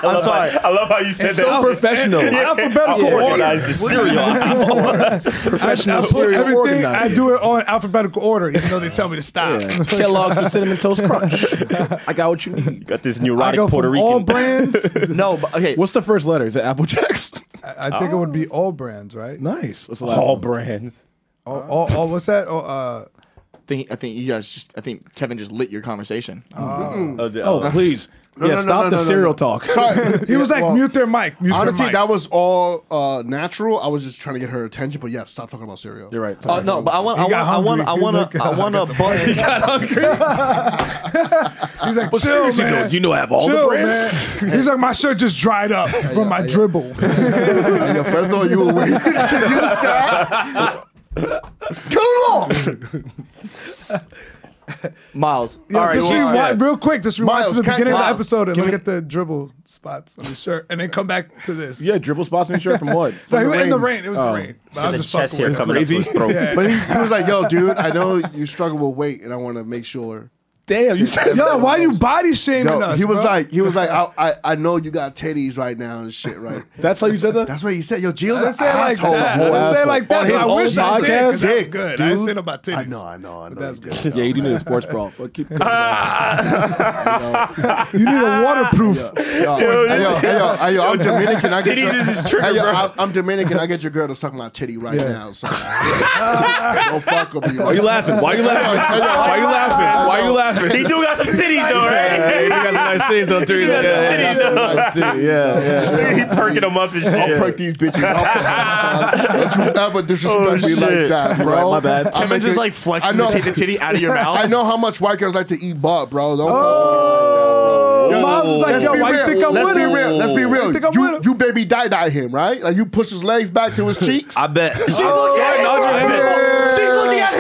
I'm sorry. How, I love how you said it's that. So professional. Yeah. Alphabetical. I organized the cereal aisle. Professional I, I cereal everything, organized. I do it on alphabetical order, even though they tell me to stop. Yeah. Kellogg's the Cinnamon Toast Crunch. I got what you need. You got this neurotic I go Puerto Rican. All brands. No, but okay. What's the first letter? Is it Apple Jacks? I, I think oh. it would be all brands, right? Nice. What's the last all one? brands. Oh, oh, oh, what's that? Oh, uh, think, I think you guys just, I think Kevin just lit your conversation. Oh, oh, the, oh. oh please. No, yeah, no, stop no, no, the no, cereal no. talk. Sorry. He was like, well, mute their mic. Mute honestly, their that was all uh, natural. I was just trying to get her attention, but yeah, stop talking about cereal. You're right. Oh, uh, no, but I want, I want, I want, I want a button. He got hungry. He's like, well, chill, man. You know I have all chill, the brands. He's like, my shirt just dried up yeah, from yeah, my yeah. dribble. Yeah, first of all, you were waiting to use that. Turn it off! Miles. Yeah, all right, just rewind, yeah. real quick, just rewind Miles, to the beginning Miles, of the episode and look at the dribble spots on his shirt and then come back to this. Yeah, dribble spots on his shirt from what? From no, the in the rain. It was oh. the rain. But I was just chest hair coming up to his throat. Yeah. But he, he was like, yo, dude, I know you struggle with weight and I want to make sure. Damn, you said yo, why are you body shaming yo, us? He was bro? like, he was like, I, I I know you got titties right now and shit, right? That's how you said that? That's what he said. Yo, Gio's an asshole. I didn't say it like that. I wish I did. That's good. Dude, I said about titties. I know, I know, I know. That's good. Yeah, you need a sports bra. But keep going. You need a waterproof. Yo, yo, yo, yo, I'm Dominican. Titties is his trick, bro. I'm Dominican. I get your girl to suck my titty right now. Don't fuck with me. Why you laughing? Why you laughing? Why you laughing? Why you laughing? He do got some titties though, right? Yeah, he got some nice titties though. Three, he got yeah, some yeah, titties though. Nice yeah, yeah, yeah. He perking them up and shit. I'll perk these bitches. I'll perk them up. Don't you ever disrespect oh, me like that, bro? Right, my bad. Kevin I'm just like flexing to take the titty out of your mouth. I know how much white girls like to eat butt, bro. Don't. Oh, fuck Miles is like, yo, why you think I'm with him? Let's be real. Let's be real. You baby die die him, right? Like you push his legs back to his cheeks. I bet. She's looking at him.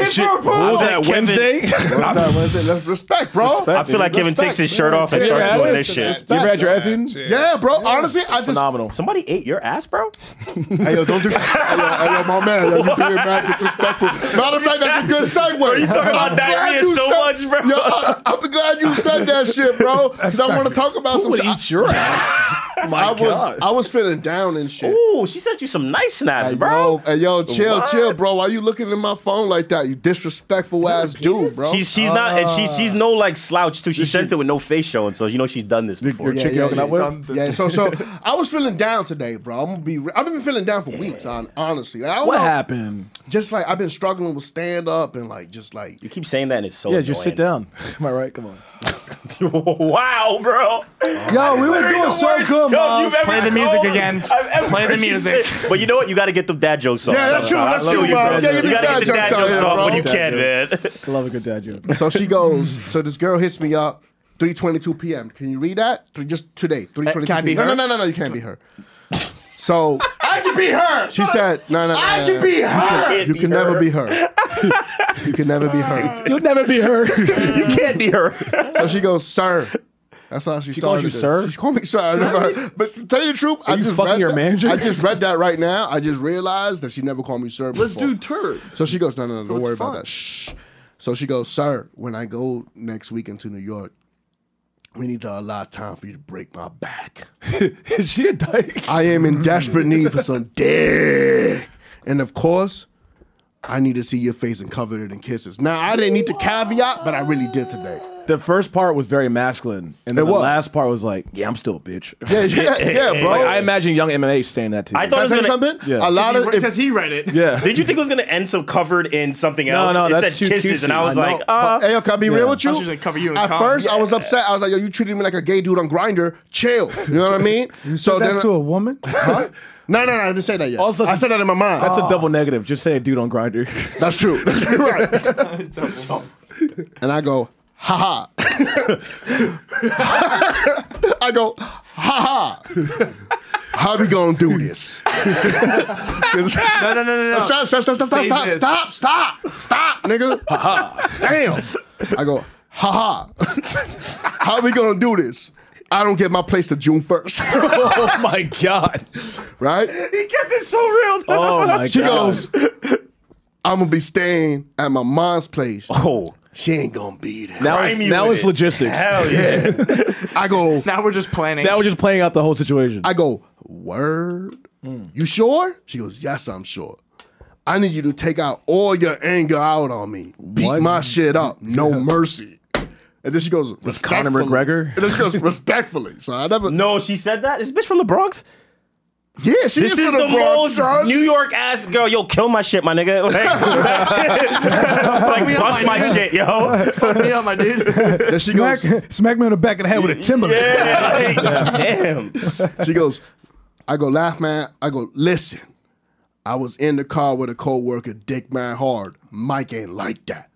Shit. What was that, Kevin, Wednesday? What was that Wednesday? Let's respect, bro. Respect, I feel like Kevin respect. takes his shirt off and yeah, starts doing this shit. Respect. You ever had your ass eaten? Yeah, bro. Yeah. Honestly, I just... Phenomenal. Somebody ate your ass, bro? Hey, yo, don't do... Hey, yo, hey, yo, my man. Yo, you being mad disrespectful. Matter of fact, that's a good segue. Bro, you talking about diarrhea so said, much, bro. Yo, I, I'm glad you said that shit, bro. Because I want to talk about Who some shit. Who would eat your ass? My I God. Was I was feeling down and shit. Ooh, she sent you some nice snaps, hey, bro. Hey, yo, chill, what? chill, bro. Why you looking at my phone like that? You disrespectful You're ass dude, bro. She's she's uh, not, and she she's no like slouch too. She sent she, it with no face showing, so you know she's done this before. Yeah, yeah, yeah, yeah, so so I was feeling down today, bro. I'm gonna be. I've been feeling down for yeah. weeks, on honestly. Like, I don't what know, happened? Just like I've been struggling with stand up and like just like you keep saying that, and it's so yeah. Annoying. Just sit down. Am I right? Come on. Wow, bro. Yo, we were doing so good, man. Play the music again. Play the music. But you know what? You got to get the dad jokes off. Yeah, that's true. That's true, bro. You got to get the dad jokes off when you can, man. I love a good dad joke. So she goes, so this girl hits me up, three twenty-two p m Can you read that? Just today, three twenty-two p m Can I be her? No, no, no, no, you can't be her. So I can be her. She said, "No, no, no, I can be her. You can never be her. You can never be her. You'll never be her. You can't be her." So she goes, "Sir." That's how she, she started. She calls you sir? She called me sir. I never, but to tell you the truth, Are I just read your that. manager? I just read that right now. I just realized that she never called me sir before. Let's do turds. So she goes, "No, no, no, so don't worry fun. about that." Shh. So she goes, "Sir, when I go next weekend to New York, we need to allow time for you to break my back." Is she a dyke? "I am in desperate need for some dick. And of course, I need to see your face and cover it in kisses." Now, I didn't need to caveat, but I really did today. The first part was very masculine, and then it the was. last part was like, "Yeah, I'm still a bitch." Yeah, yeah, yeah, bro. Like, I imagine young M M A saying that too. I thought it was gonna, something. Yeah. A lot of because he read it. Yeah. Did you think it was going to end so covered in something else? No, no, it that's said too kisses, cute, and I was I like, uh, "Hey, yo, can I be yeah. real with you?" I was like, cover you in At calm. first, yeah. I was upset. I was like, "Yo, you treated me like a gay dude on Grindr. Chill." You know what I mean? You so said that then, to a woman? Huh? No, no, no, I didn't say that yet. Also, I said that in my mind. That's oh. a double negative. Just say a dude on Grindr. That's true. Right. And I go. Ha ha. I go, ha ha. How we gonna do this? no, no, no, no, no. Stop, stop, stop, stop, stop, stop, stop, stop, stop, nigga. Ha ha. Damn. I go, ha ha. How we gonna do this? I don't get my place till June first. Oh my God. Right? He kept it so real. Oh my she God. She goes, I'm gonna be staying at my mom's place. Oh. She ain't gonna be there. Now, it's, now it's logistics. Hell yeah. I go. Now we're just planning. Now we're just playing out the whole situation. I go, word? Mm. You sure? She goes, yes, I'm sure. I need you to take out all your anger out on me. Beat what? my shit up. No yeah. mercy. And then she goes, Connor McGregor? And then she goes, respectfully. So I never. No, she said that? Is this bitch from the Bronx? Yeah, she this is the most son. New York ass girl. Yo, kill my shit, my nigga. Like, like bust my, my shit, yo. Fuck me up, my dude. Smack, goes, smack me on the back of the head with a Timberland. Yeah, yeah. Damn. She goes, I go, laugh, man. I go, listen. I was in the car with a coworker, dick man hard. Mike ain't like that.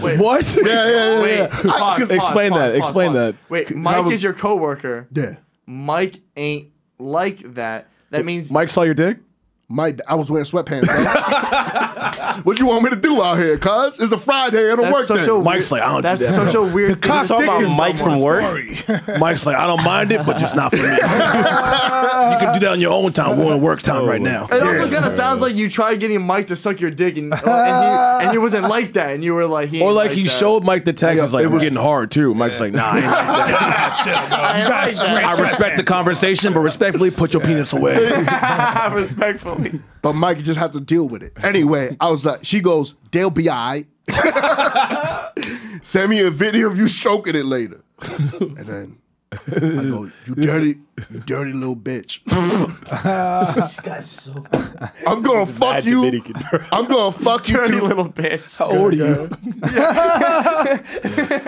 Wait, what? Yeah, yeah, yeah. Wait, yeah. Pause, pause, explain pause, that. Pause, explain pause. that. Wait, Mike was, is your coworker. Yeah. Mike ain't like that. That means Mike saw your dick? Mike, I was wearing sweatpants, bro. What you want me to do out here, cuz? It's a Friday, it'll work then. Mike's like, I don't do that. That's such a weird thing. Talking about Mike from work? Mike's like, I don't mind it, but just not for me. You can do that on your own time. We're on work time right now. It also kind of sounds like you tried getting Mike to suck your dick, and, uh, and, he, and he wasn't like that, and you were like, he ain't Or like, like he that. showed Mike the text, was like, we're getting hard, too. Mike's like, nah, I ain't like that. I respect the conversation, but respectfully, put your penis away. Respectfully. But Mike just had to deal with it. Anyway, I was like, she goes, they'll be all right. Send me a video of you stroking it later. And then I go, you dirty, you dirty little bitch. This guy's so I'm gonna fuck you. I'm gonna fuck you. Dirty little bitch. How old are you?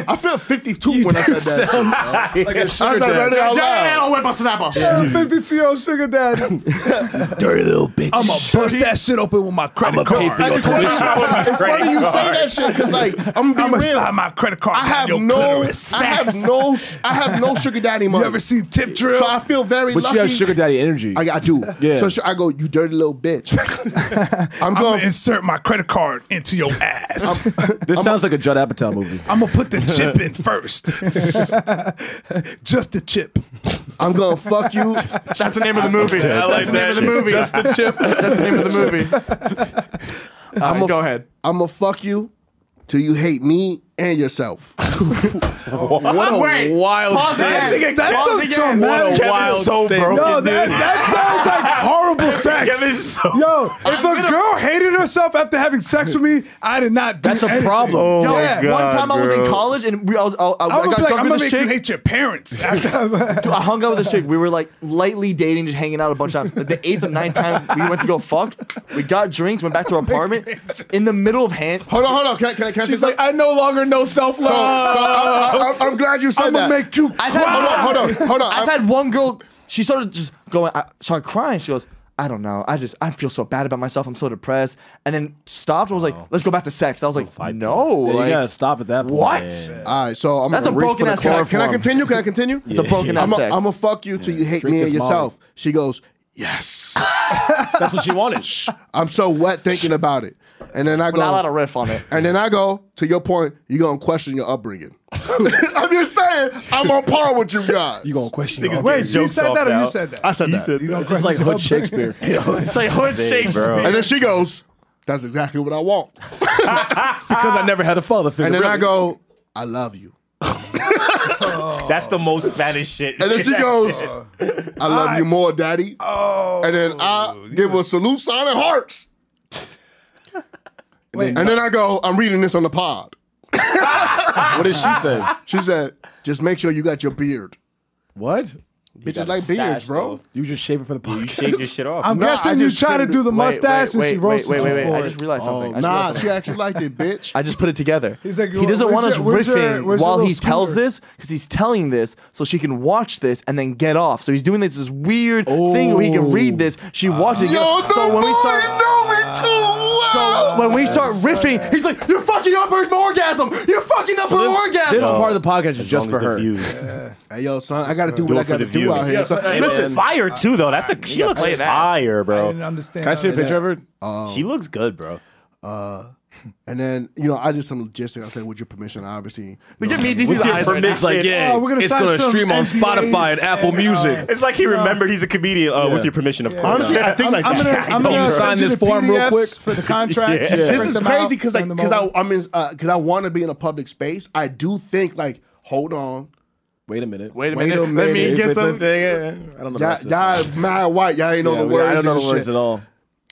I feel fifty-two you when I said that. Shit, like a sugar I said daddy. Daddy, I'll whip a snapper. Yeah, fifty-two-year-old sugar daddy. Dirty little bitch. I'm gonna bust that shit open with my credit card. Pay for your it's funny, it's funny you say that shit because, like, I'm gonna be I'm real. Slide my credit card. I have no. I have no. I have no sugar daddy money. You ever seen Tip Drill? So I feel very but lucky. But you have sugar daddy energy. I, I do. Yeah. So I go, you dirty little bitch. I'm, I'm going to insert my credit card into your ass. I'm, this I'm sounds a, like a Judd Apatow movie. I'm going to put the chip in first. Just the chip. I'm going to fuck you. That's the name of the movie. I like That's that. That's the name of the movie. Just the chip. That's the name of the movie. I'm right, a, go ahead. I'm going to fuck you till you hate me and yourself. What a Wait, wild pause shit. Again. That pause sounds again, so wild. Kevin's so broken, no, that, that sounds like horrible sex. So Yo, if I'm a gonna... girl hated herself after having sex with me, I did not do That's anything. a problem. Oh Yo, yeah. God, one time bro. I was in college and we, I, was, I, I, I, I got like, drunk I'm with this chick. You hate your parents. Dude, I hung out with this chick. We were like lightly dating, just hanging out a bunch of times. The eighth and ninth time we went to go fuck, we got drinks, went back to our apartment. In the middle of hand. Hold on, hold on. Can I, can I, can I She's like, I no longer know self-love. So I, I, I'm glad you said I'm that. I'm gonna make you cry. I've had, hold on, hold on, hold on. I've I'm, had one girl. She started just going, I started crying. She goes, I don't know. I just, I feel so bad about myself. I'm so depressed. And then stopped. And was like, let's go back to sex. I was like, I no. Yeah, like, you gotta stop at that point. What? Yeah. All right. So I'm that's a broken ass. Can I, can I continue? Can I continue? It's yeah. a broken ass. I'm gonna fuck you yeah. till you hate Drink me and yourself. Molly. She goes, yes. That's what she wanted. I'm so wet thinking about it. And then I go. We're not allowed to riff on it. And then I go, to your point, you're going to question your upbringing. I'm just saying, I'm on par with you guys. You're going to question your upbringing. Wait, you said that or you said that? I said that. It's like Hood Shakespeare. It's like Hood Shakespeare. And then she goes, that's exactly what I want. Because I never had a father figure. And then I go, I love you. That's the most Spanish shit. And then she goes, I love you more, daddy. And then I give a salute sign and hearts. And, Wait, then, and no. then I go, I'm reading this on the pod. What did she say? She said, just make sure you got your beard. What? You bitches like stash, beards, bro. Though. You just shave it for the podcast. You shaved your shit off. I'm no, guessing you try to do the mustache wait, wait, and she roasts wait, wait, wait, wait, wait. I just realized oh, something. Just nah, realized something. She actually liked it, bitch. I just put it together. He's like, he doesn't want us your, riffing where's your, where's while he scooter? Tells this, because he's telling this so she can watch this and then get off. So he's doing this, this weird oh. thing where he can read this. She uh, watches it. Yo, the so boy when we start, know it too well. So when we start riffing, he's like, you're fucking up her orgasm. You're fucking up her orgasm. This part of the podcast is just for her. Hey, yo, son, I got to do what I got to do. Out here. Yeah, so, hey, listen, man. Fire too though. That's the she yeah, looks fire, bro. I didn't understand. Can I see a picture of her? Um, she looks good, bro. Uh, and then you know, I did some logistics. I said, with your permission, obviously. Look at me, D C's eyes. Permits, right like, yeah, oh, we're gonna it's gonna stream on Spotify and Apple and, uh, Music. It's like he remembered he's a comedian. Uh, yeah. With your permission, of yeah. course. Honestly, I think I'm, like I'm gonna, I'm gonna sign this form real quick for the contract. This is crazy because like because I I'm in because I want to be in a public space. I do think like hold on. Wait a minute. Wait a minute. Wait a minute. Let me get something. I don't know. Y'all mad white. Y'all ain't know yeah, the words. I don't know the words shit. At all.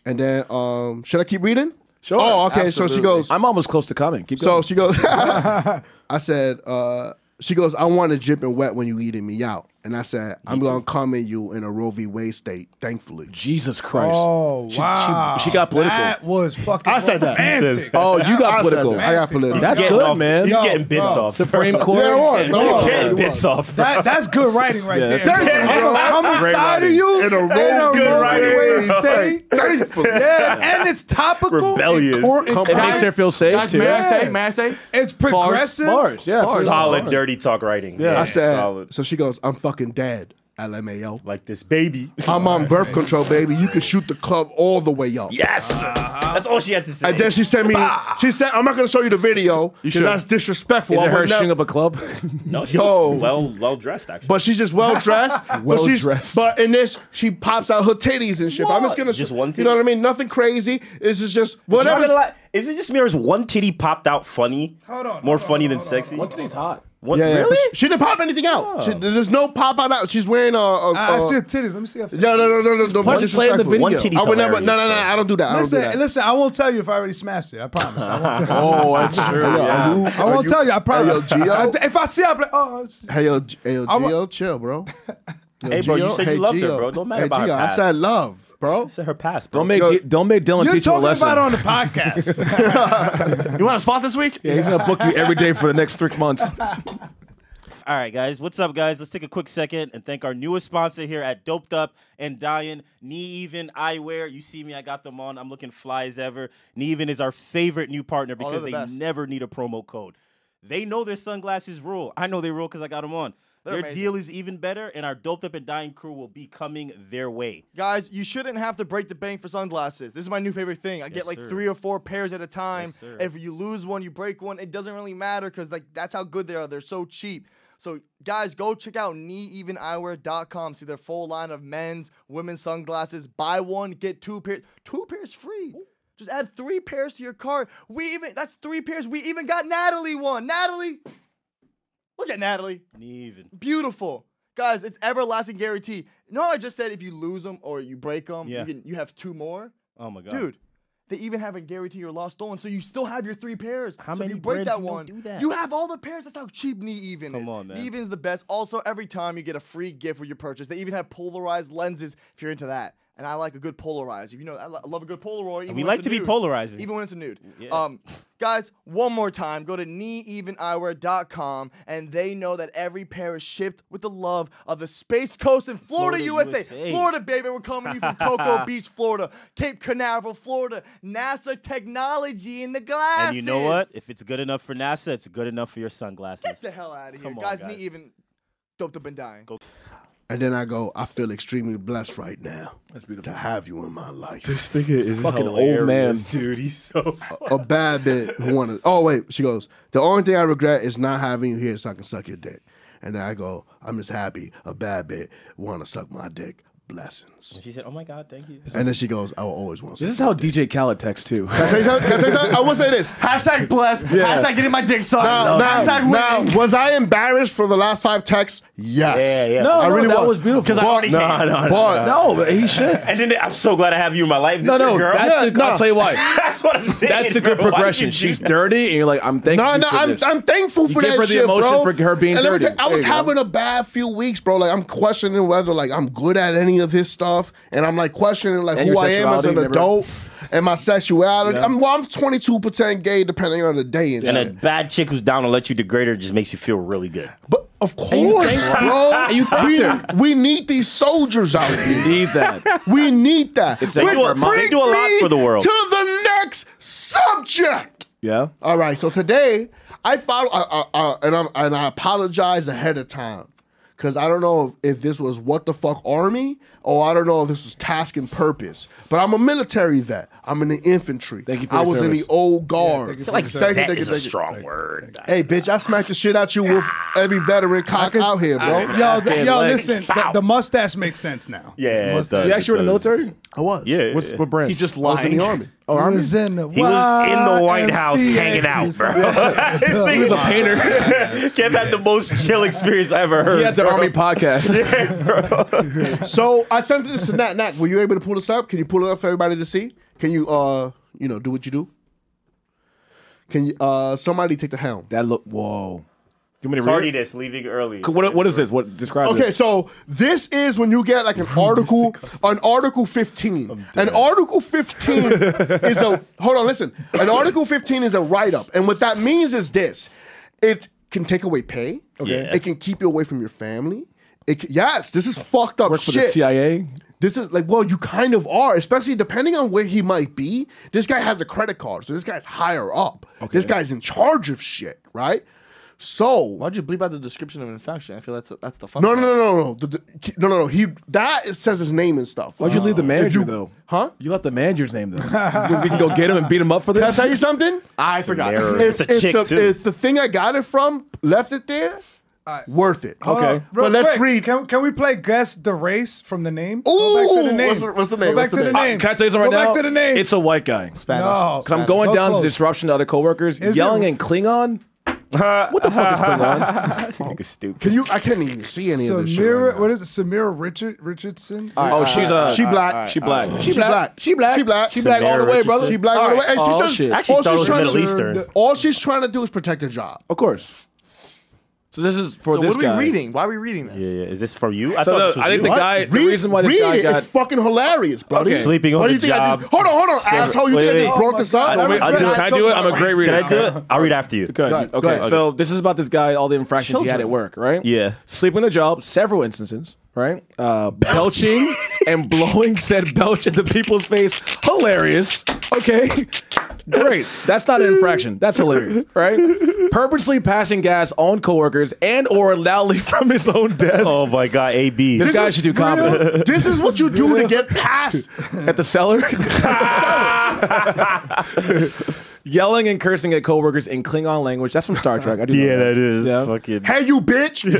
And then, um, should I keep reading? Sure. Oh, okay. Absolutely. So she goes. I'm almost close to coming. Keep going. So she goes. I said. Uh, she goes. I want to drip and wet when you eating me out. And I said, I'm gonna come at you in a Roe v. Wade state. Thankfully. Jesus Christ. Oh she, wow. She, she got political. That was fucking. I said that. Romantic. Oh, you got I political. I got political. He's that's good, off, man. He's Yo, getting bits bro. Off. Supreme Court. Yeah, it was. Oh, You're getting was. Bits off. That, that's good writing right yeah, there. I'm excited of you in a Roe v. Wade state. Thankfully. Yeah, and it's topical. Rebellious. It makes her feel safe too. May I say? May I say? It's progressive. Solid dirty talk writing. Yeah, I said. So she goes, I'm fucking. Fucking dad, L M A O. Like this, baby. I'm on birth control, baby. You can shoot the club all the way up. Yes, uh-huh. That's all she had to say. And then she sent me. Bah. She said, "I'm not going to show you the video. You that's disrespectful." Is it her shooting up a club? No, she's well, well dressed actually. But she's just well dressed. well but dressed. But in this, she pops out her titties and shit. What? I'm just gonna just one. Titty? You know what I mean? Nothing crazy. This is just whatever. Is it just me or is one titty popped out funny? Hold on. More hold funny on, than on, sexy. One titty's hot. What, yeah, really? Yeah, she didn't pop anything out. Oh. She, there's no pop out. out. She's wearing a. a, a I see her titties. Let me see her. No, no, no, no, no. One play in the video. One titty. I would never. No, no, no. I don't do that. Listen, I don't do that. Listen. I won't tell you if I already smashed it. I promise. I won't tell you. Oh, that's true. Yeah. You, I won't you, tell you. I promise. Hey, yo, Geo. If I see, I'll be like, oh. Hey, yo, hey, yo, Geo, chill, bro. Yo, hey, bro. Geo, you said hey, you loved Geo. Her, bro. Don't matter hey, about Geo, her past. I said love, bro. You said her past. Bro. Don't make Yo, don't make Dylan teach you a lesson. You're talking about it on the podcast. You want a spot this week? Yeah, he's gonna book you every day for the next three months. All right, guys. What's up, guys? Let's take a quick second and thank our newest sponsor here at Doped Up and Dying, Nevin Eyewear. You see me, I got them on. I'm looking fly as ever. Nevin is our favorite new partner because oh, they best. Never need a promo code. They know their sunglasses rule. I know they rule because I got them on. They're their deal is even better, and our Doped Up and Dying crew will be coming their way. Guys, you shouldn't have to break the bank for sunglasses. This is my new favorite thing. I yes, get like sir. three or four pairs at a time. Yes, if you lose one, you break one. It doesn't really matter because like that's how good they are. They're so cheap. So, guys, go check out knee even eyewear dot com. See their full line of men's, women's sunglasses. Buy one, get two pairs. Two pairs free. Ooh. Just add three pairs to your cart. We even that's three pairs. We even got Natalie one. Natalie. Look at Natalie. Even. Beautiful. Guys, it's everlasting guarantee. No, I just said if you lose them or you break them, yeah. you, can, you have two more. Oh, my God. Dude, they even have a guarantee your lost stolen, so you still have your three pairs. How so many if you break that one, do that? You have all the pairs. That's how cheap Knee Even Come is. Come on, man. Knee Even is the best. Also, every time you get a free gift with your purchase. They even have polarized lenses if you're into that. And I like a good polarizer. You know, I love a good Polaroid. Even we like to nude. Be polarizing. Even when it's a nude. Yeah. Um, guys, one more time. Go to knee even eyewear dot com, and they know that every pair is shipped with the love of the Space Coast in Florida, Florida U S A. U S A. Florida, baby. We're coming to you from Cocoa Beach, Florida. Cape Canaveral, Florida. NASA technology in the glasses. And you know what? If it's good enough for NASA, it's good enough for your sunglasses. Get the hell out of here. Come guys, on, guys. Knee Even, Doped Up and Dying. Go. And then I go, I feel extremely blessed right now That's beautiful. To have you in my life. This nigga is fucking old man, dude. He's so a, a bad bit. Who wanna, oh wait, she goes. The only thing I regret is not having you here so I can suck your dick. And then I go, I'm just happy. A bad bit want to suck my dick. blessings. And she said, oh my God, thank you. And then she goes, I will always want to. This is how D J Khaled texts too. Can I, say something? Can I, say something? I will say this. Hashtag blessed. Yeah. Hashtag getting my dick sucked. Now, now, now, now, was I embarrassed for the last five texts? Yes. Yeah, yeah. No, I no, really that was, was beautiful. Because I already no, no, no, but, no, but he should. And then I'm so glad I have you in my life. This no, no, girl. That's yeah, a, no. I'll tell you why. That's what I'm saying. That's a good bro. progression. She's dirty, and you're like, I'm thankful. No, no, for I'm, this. I'm thankful for you that shit, bro. For her being dirty. I was having a bad few weeks, bro. Like I'm questioning whether like I'm good at any of his stuff, and I'm like questioning like and who I am as an adult and my sexuality. Yeah. I'm well, I'm twenty-two percent gay depending on the day and, and shit. And a bad chick who's down to let you degrade her just makes you feel really good. But of course, bro. You we, we need these soldiers out here. We need that. We need that. It's like they do a lot for the world. To the next subject. Yeah. All right. So today I follow, uh, uh, uh, and I'm and I apologize ahead of time. Because I don't know if, if this was What the Fuck Army, or I don't know if this was Task and Purpose. But I'm a military vet. I'm in the infantry. Thank you for I was service. in the old guard. Yeah, thank you for like that is a strong word. Hey, bitch, I smacked the shit out you with every veteran cock out here, bro. Yo, the, yo listen, the, the mustache makes sense now. Yeah, it does. You actually were in the military? I was. Yeah. What's, what brand? He's just lying. I was in the Army. Oh, he, was in the he was in the White House hanging out, bro. This thing was a painter. Kev had the most chill experience I ever heard. He had the Army podcast. Yeah, bro. So I sent this to Nat. Nat, were you able to pull this up? Can you pull it up for everybody to see? Can you, uh, you know, do what you do? Can you, uh, somebody take the helm? That look, whoa. You want me to read it? This, leaving early. What, what is this? What describe Okay, this. so this is when you get like an article, an Article fifteen. An Article fifteen is a, hold on, listen. An Article fifteen is a write-up. And what that means is this. It can take away pay. Okay. Yeah. It can keep you away from your family. It can, yes, this is fucked up Work shit. Work for the C I A? This is like, well, you kind of are, especially depending on where he might be. This guy has a credit card, so this guy's higher up. Okay. This guy's in charge of shit, right? So why'd you bleep out the description of an infection? I feel that's that's the fun. No, no, no, no, no, the, the, no, no, no. He that is, says his name and stuff. Why'd you uh, leave the manager you, though? Huh? You left the manager's name though. We can go get him and beat him up for this. Can I tell you something? I forgot. It's, it's a if chick the, too. If the thing I got it from left it there. Right. Worth it. Okay. okay. But let's quick, read. Can, can we play Guess the Race from the name? Ooh. Go back to the name. What's, what's the name? Go back what's to the name. name. Uh, can I tell you something right now? Go back to the name. It's a white guy. Spanish. No, Spanish. I'm going so down close. the disruption to other coworkers, is yelling in Klingon. What the fuck is Klingon? This nigga's stupid. Can you, I can't even see any Samira, of this shit right now. What is it? Samira Richard, Richardson? Right, oh, right, she's uh, she black. Right, she black. Right, she black. She black. She black. She black all the way, brother. She black all the way. Oh, shit. Actually thought it was Middle Eastern. All she's trying to do is protect her job. Of course. So this is for so this guy. What are we guy. reading? Why are we reading this? Yeah, yeah. Is this for you? I so thought no, this was I think you. the guy. Read, the reason why this read guy it got is fucking hilarious, bro. Okay. Sleeping on the job. Just, hold on, hold on, Sever asshole! You wait, think wait, I just brought this up? So wait, I'll do it. Can I do it? I'm a great reader. Can I do it? I'll read after you. Go ahead. Okay. Okay. So this is about this guy. All the infractions Children. he had at work, right? Yeah. Sleeping on the job, several instances, right? Uh, belching and blowing said belch into people's face. Hilarious. Okay. Great. That's not an infraction. That's hilarious, right? Purposely passing gas on coworkers and or loudly from his own desk. Oh my God, A B. This, this guy should do comedy. This is what you do to get past at the cellar. At the cellar. Yelling and cursing at coworkers in Klingon language. That's from Star Trek. I do yeah, that, that is. Yeah. Fucking. Hey, you bitch! And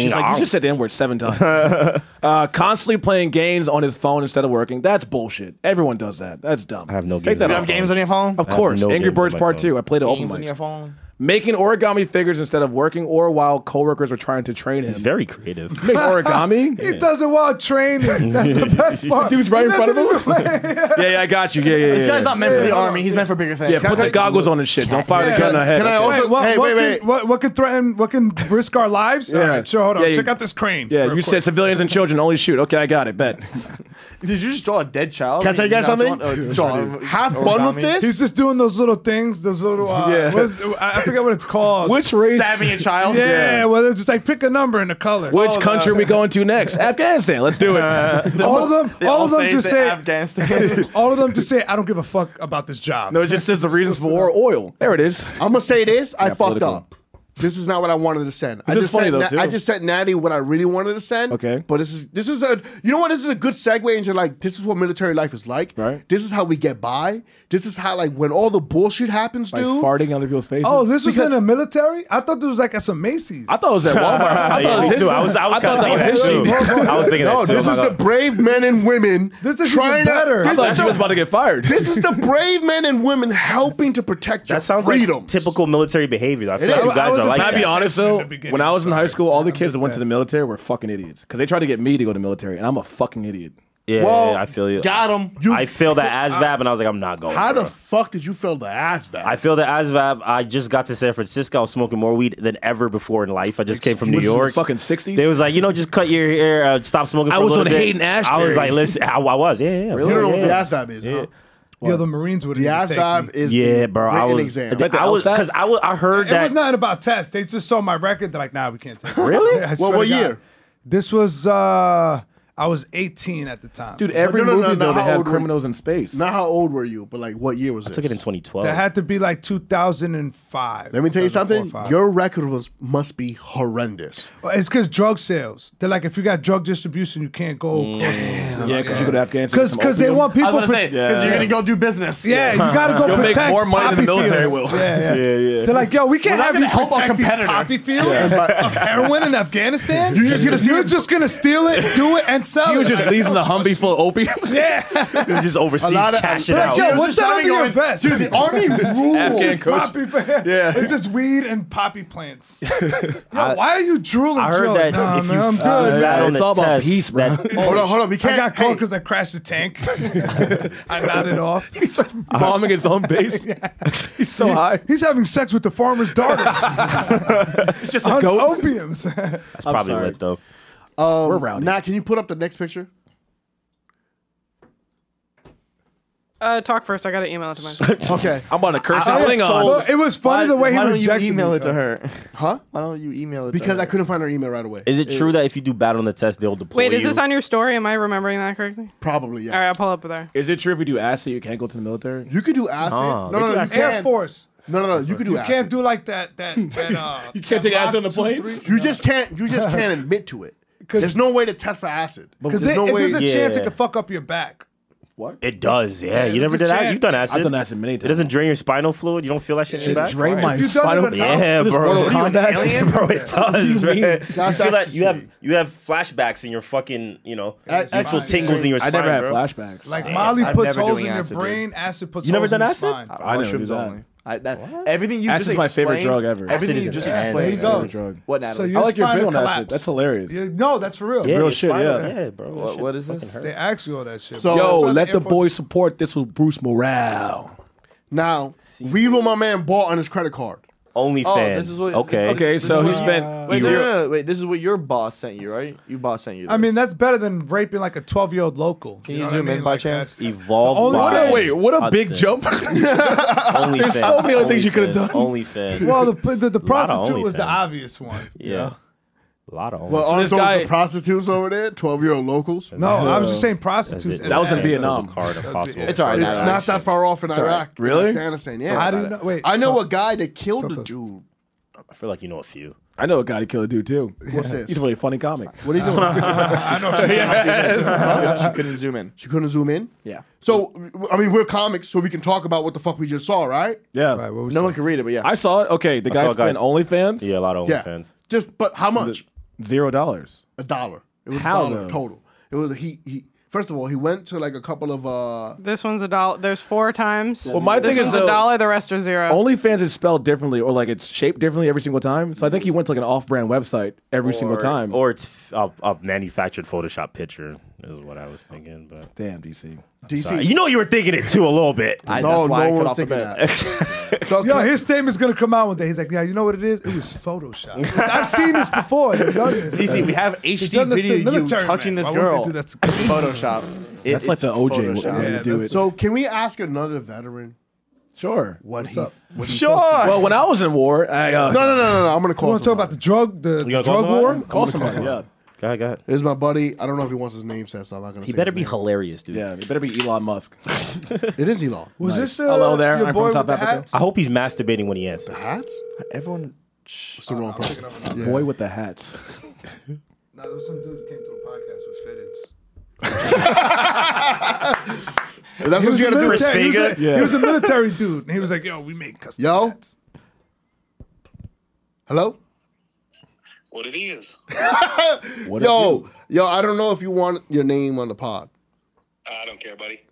she's like, you just said the N-word seven times. Uh, constantly playing games on his phone instead of working. That's bullshit. Everyone does that. That's dumb. I have no games. Take that you have games on your phone? Of course. No Angry Birds Part phone. two. I played it open mic. Games on your phone? Making origami figures instead of working or while coworkers are trying to train him. He's very creative. He makes origami? He yeah. does it while training. That's the best part. See what's right in front of him? Yeah, yeah, I got you. Yeah, yeah, yeah. This guy's not meant yeah, for the army. He's meant for bigger things. Yeah, put the goggles on and shit. Don't fire yeah. the gun in the head. Can I also, hey, what, hey, wait, wait. Can, what, what could threaten, what can risk our lives? Yeah. All right, sure, hold on. Yeah, you, check out this crane. Yeah, you said civilians and children only shoot. Okay, I got it. Bet. Did you just draw a dead child? Can I tell you guys something? John, have fun with this. He's just doing those little things, those little, uh, yeah. I forget what it's called. Which race? Stabbing a child? Yeah, yeah. Well, it's just like pick a number and a color. Which oh, country no. are we going to next? Afghanistan. Let's do it. Uh, all of them, all, all of them just say, Afghanistan. All of them just say, I don't give a fuck about this job. No, it just says the reasons for war, oil. There it is. I'm going to say this. Yeah, I fucked political. up. This is not what I wanted to send. I just, funny, sent though, I just sent Natty what I really wanted to send. Okay. But this is this is a you know what? This is a good segue into like this is what military life is like. Right. This is how we get by. This is how like when all the bullshit happens, like dude. Farting on people's faces. Oh, this because was in the military? I thought this was like at some Macy's. I thought it was at Walmart. I thought yeah, it was too. I was I was kind of thinking that too. I was thinking no, that too. No, this is the brave men and women. This is trying better. To, I thought she was about to get fired. This is the brave men and women helping to protect your freedom. That sounds like typical military behavior. I feel like you guys. Like, can I be honest though? When I was in high school, all the kids that went to the military were fucking idiots because they tried to get me to go to the military, and I'm a fucking idiot. Yeah, well, yeah I feel you. Got him. You, I failed the ASVAB, and I was like, I'm not going. How bro. the fuck did you fail the ASVAB? I failed the ASVAB. I just got to San Francisco. I was smoking more weed than ever before in life. I just Excuse came from New York. Fucking sixties. They was like, you know, just cut your hair, uh, stop smoking. For I was a on bit. Hayden Ashbury. I was like, listen, I, I was, yeah, yeah. Really? You don't know yeah. what the ASVAB is, yeah. huh? Yeah, the Marines would. The ASVAB is yeah, bro. I was exam. Like I was because I, I heard it that it was nothing about tests. They just saw my record. They're like, nah, we can't take it. Really? I well, what year? God. This was uh, I was eighteen at the time. Dude, every no, no, movie no, though they have criminals in space. Not how old were you, but like what year was it? I this? took it in twenty twelve. That had to be like two thousand five. Let me tell you something. Your record was must be horrendous. Well, it's because drug sales. They're like, if you got drug distribution, you can't go. Mm. Yeah, because you go to Afghanistan. Because they want people. Because yeah. you're gonna go do business. Yeah, yeah. you gotta go You'll protect make more money than the military fields. will. Yeah yeah. yeah, yeah. They're like, yo, we can't We're have you help our competitor. Poppy fields yeah. of heroin in Afghanistan. You're just gonna you're it. just gonna steal it, do it, and sell she it. She was just leaving the Humvee full of opium. Yeah, just overseas cash it out. Yo, what's that on your vest? Dude, the army rules. Yeah, it's just weed and poppy plants. Why are you drooling? I heard that if you fail, it's all about peace, bro. Hold on, hold on. We can't. Called because hey. I crashed the tank. I nodded off. He starts bombing his own base. yeah. He's so he, high. He's having sex with the farmer's daughters. It's just a goat. Opiums. That's I'm probably sorry. lit though. Um, We're rowdy. Nah, can you put up the next picture? Uh, talk first. I got to email it to my Okay. I'm about to curse I, I on. It was funny why, the way he rejected me. Why don't you email me, it to her? Huh? Why don't you email it because to her? Because I couldn't find her email right away. Is it yeah. true that if you do bad on the test, they'll deploy Wait, is you? this on your story? Am I remembering that correctly? Probably, yes. All right, I'll pull up there. Is it true if you do acid, you can't go to the military? You could do acid. Nah, no, no, no, no. Air Force. No, no, no. You could do you acid. You can't do like that. that, that uh, you can't that take acid on the planes? You just can't. You just can't admit to it. There's no way to test for acid. Because there's a chance it could fuck up your back. What? It does, yeah. yeah you never did acid? You've done acid. I've done acid many times. It doesn't drain your spinal fluid? You don't feel that shit in your back? It doesn't drain my spinal fluid? Yeah, bro. Alien? Bro, it does, bro. You feel that you have, you have flashbacks in your fucking, you know, actual tingles in your spine, I never had flashbacks. Like, Molly puts holes in your brain, acid puts holes in your spine. I never did acid? I, that, everything you acid just is my explained, favorite drug ever. Everything you just explained goes. Drug. What, Natalie? So I like your bit on that shit. That's hilarious. Yeah, no, that's for real. Yeah, real shit, yeah. yeah bro, what, shit what is this? Hurts. They ask you all that shit. So, yo, let the, the boys support this with Bruce Morale. Now, See. read what my man bought on his credit card. OnlyFans. Oh, this is what, okay. This, okay. This, so this he spent. Uh, wait, no, no, no, wait. This is what your boss sent you, right? Your boss sent you. This. I mean, that's better than raping like a twelve-year-old local. Can you, you know zoom in mean? by like chance? Evolve. What a, wait, what a Hudson. big jump! Only There's fans. so many other things you could have done. OnlyFans. Well, the the, the prostitute was the obvious one. Yeah. yeah. A lot of well, so this guy, the prostitutes over there, twelve-year-old locals. No, I was just saying prostitutes. That was in Vietnam. It's all right. It's not that far off in Iraq. Really? Afghanistan. Yeah. How do you know? Wait. I know a guy that killed a dude. I feel like you know a few. I know a guy that killed a dude too. What's this? He's a really funny comic. What are you doing? I know. She couldn't zoom in. She couldn't zoom in. Yeah. So I mean, we're comics, so we can talk about what the fuck we just saw, right? Yeah. No one can read it, but yeah, I saw it. Okay, the guy's been OnlyFans. Yeah, a lot of OnlyFans. Just, but how much? Zero dollars. A dollar. It was How a dollar though? total. It was a, he he. First of all, he went to like a couple of. Uh, this one's a dollar. There's four times. Well, my this thing is though, a dollar. The rest are zero. OnlyFans is spelled differently, or like it's shaped differently every single time. So I think he went to like an off-brand website every or, single time, or it's a, a manufactured Photoshop picture. Is what I was thinking. But damn, D C. D C, you know you were thinking it too a little bit. I, no, no one was thinking that. So, yo, his statement's gonna come out one day. He's like, yeah, you know what it is? It was Photoshop. I've seen this before. D C, we have H D video you military, touching man. this Why girl. Do that to Photoshop. It, That's like the O J way yeah, to do it. So can we ask another veteran? Sure. What What's he, up? What sure. Well, when I was in war, I, uh, no, no, no, no, no. I'm gonna call. You want to talk about the drug, the, the drug war? Call somebody. Yeah. Go ahead, go ahead. Here's my buddy. I don't know if he wants his name set, so I'm not gonna. He say better his be name. hilarious, dude. Yeah, he better be Elon Musk. It is Elon. Was nice. this the, hello there? I'm from South Africa. Hats? I hope he's masturbating when he answers. The hats? Everyone. What's the uh, wrong person? Yeah. Boy with the hats. Nah, there was some dude who came to a podcast with fitteds. That's what you gotta do. Chris Vega? He was a, yeah. he was a military dude, and he was like, "Yo, we make custom yo hats." Hello. What it is? What yo, yo, I don't know if you want your name on the pod. I don't care, buddy.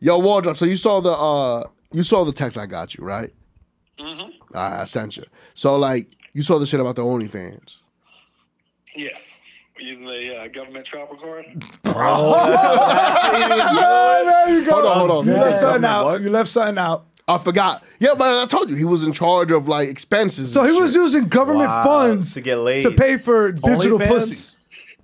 Yo, Wardrop. So you saw the uh, you saw the text I got you, right? Mm-hmm. I sent you. So like, you saw the shit about the OnlyFans. Yes. Using the uh, government travel card. Oh, there you go. Hold on, hold on. You left something out. You left something out. I forgot. Yeah, but I told you he was in charge of like expenses. So he shit. was using government wow. funds to get laid to pay for digital pussy.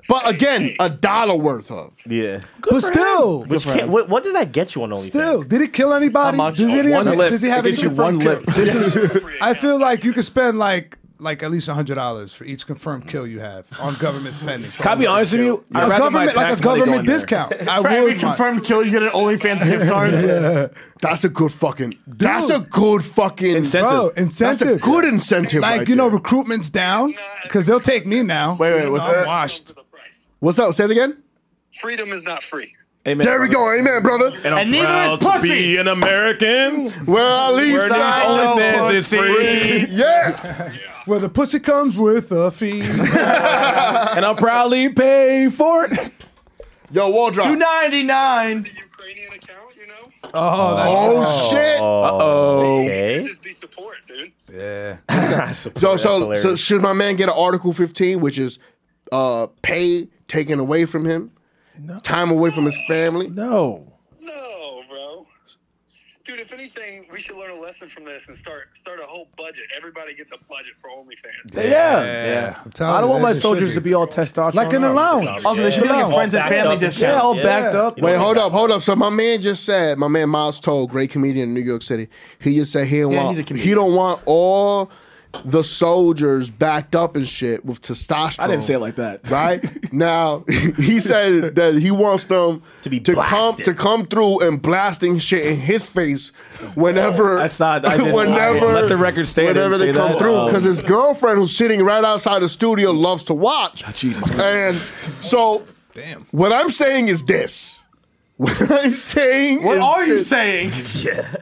But again, a dollar worth of. Yeah. Good but still. Which can, what, what does that get you on OnlyFans? Still. Did it kill anybody? Does, oh, it one have, lip. does he have it gets you one lip? This is, I feel like you could spend like. Like at least a hundred dollars for each confirmed kill you have on government spending. Can I be honest with you? Yeah. A government, like a government discount. I for every confirmed kill, you get an OnlyFans gift card. Yeah. That's a good fucking. Dude. That's a good fucking incentive. Bro, incentive. That's a good incentive. Like right you know, there. recruitment's down because they'll take me now. Wait, wait, what's that? Washed. What's up? Say it again. Freedom is not free. Amen. There we go, amen, brother. And, and neither is pussy. To be an American. Well, at least I know pussy. Is free. Yeah. Yeah. Where the pussy comes with a fee, and I'll proudly pay for it. Yo, wall drop. two ninety-nine. The Ukrainian account, you know. Oh, that's oh shit. Oh, uh oh. Okay. It'd just be support, dude. Yeah. Support. So, so, so, should my man get an Article fifteen, which is uh, pay taken away from him? No. Time away from his family? No. No, bro. Dude, if anything, we should learn a lesson from this and start start a whole budget. Everybody gets a budget for OnlyFans. Yeah. Yeah. yeah. I'm telling I don't you, want my soldiers to be all testosterone. Like an allowance. Also, they should be like a friends and family discount. Yeah, all yeah. backed up. Wait, hold up, hold up. So my man just said, my man Miles Toe, great comedian in New York City, he just said he don't, yeah, want, he don't want all the soldiers backed up and shit with testosterone. I didn't say it like that. Right? Now, he said that he wants them to be to come, to come through and blasting shit in his face whenever I saw I didn't whenever let the record stay whenever they come that. through because um, his girlfriend who's sitting right outside the studio loves to watch. Oh, Jesus. And so damn. What I'm saying is this. What I'm saying What is are you this. saying? Yeah.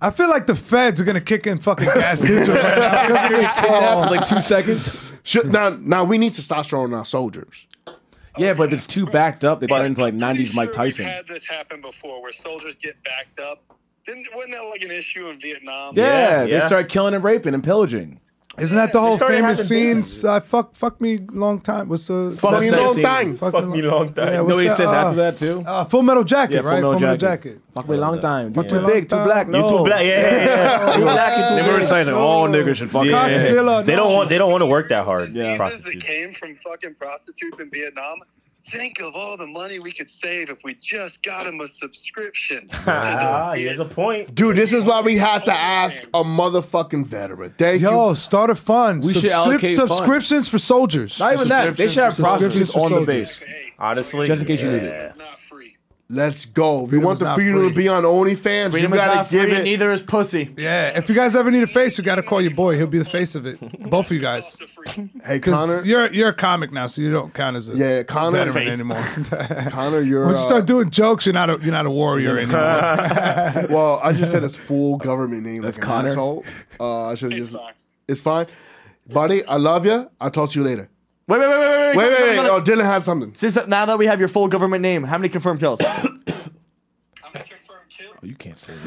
I feel like the feds are gonna kick in fucking gas digital right now. Happened, like two seconds. Should, now, now we need testosterone on our soldiers. Yeah, but if it's too backed up, it turns like nineties Mike Tyson. We've had this happen before, where soldiers get backed up. Didn't wasn't that like an issue in Vietnam? Yeah, yeah. They start killing and raping and pillaging. Isn't that the whole famous scene? Uh, fuck, fuck me long time. What's the fuck me long time? Fuck, fuck me long time. Yeah, no, he says uh, after that too. Uh, full Metal Jacket, yeah, full right? Metal full Metal Jacket. jacket. Fuck me long time. You're yeah. too big, too black. No. You too black. Yeah, yeah, yeah. Too black and too big. They were saying all niggas should fuck. Yeah. Yeah. No, they don't want. They don't want to work that hard. Yeah. Prostitutes that came from fucking prostitutes in Vietnam. Think of all the money we could save if we just got him a subscription. Ah, here's a point. Dude, this is why we have to ask a motherfucking veteran. Thank Yo, you. Yo, start a fund. We Subscrip should allocate subscriptions funds. for soldiers. Not even that. They should have prostitutes on the base. Honestly. Just in case yeah. you need it. Not free. Let's go. If you want the freedom free. to be on OnlyFans, freedom you gotta give free, it. Neither is pussy. Yeah. If you guys ever need a face, you gotta call your boy. He'll be the face of it. Both of you guys. Hey, Connor, you're you're a comic now, so you don't count as a yeah, Connor, veteran face. anymore. Connor, you're. When you start doing jokes, you're not a you're not a warrior anymore. Well, I just said his full government name. That's like Connor. An uh, I should just. Fine. It's fine, buddy. I love you. I'll talk to you later. Wait, wait, wait, wait, wait, wait, wait, wait. Oh, Dylan has something. Since that, now that we have your full government name, how many confirmed kills? How many confirmed kills? Oh, you can't say that.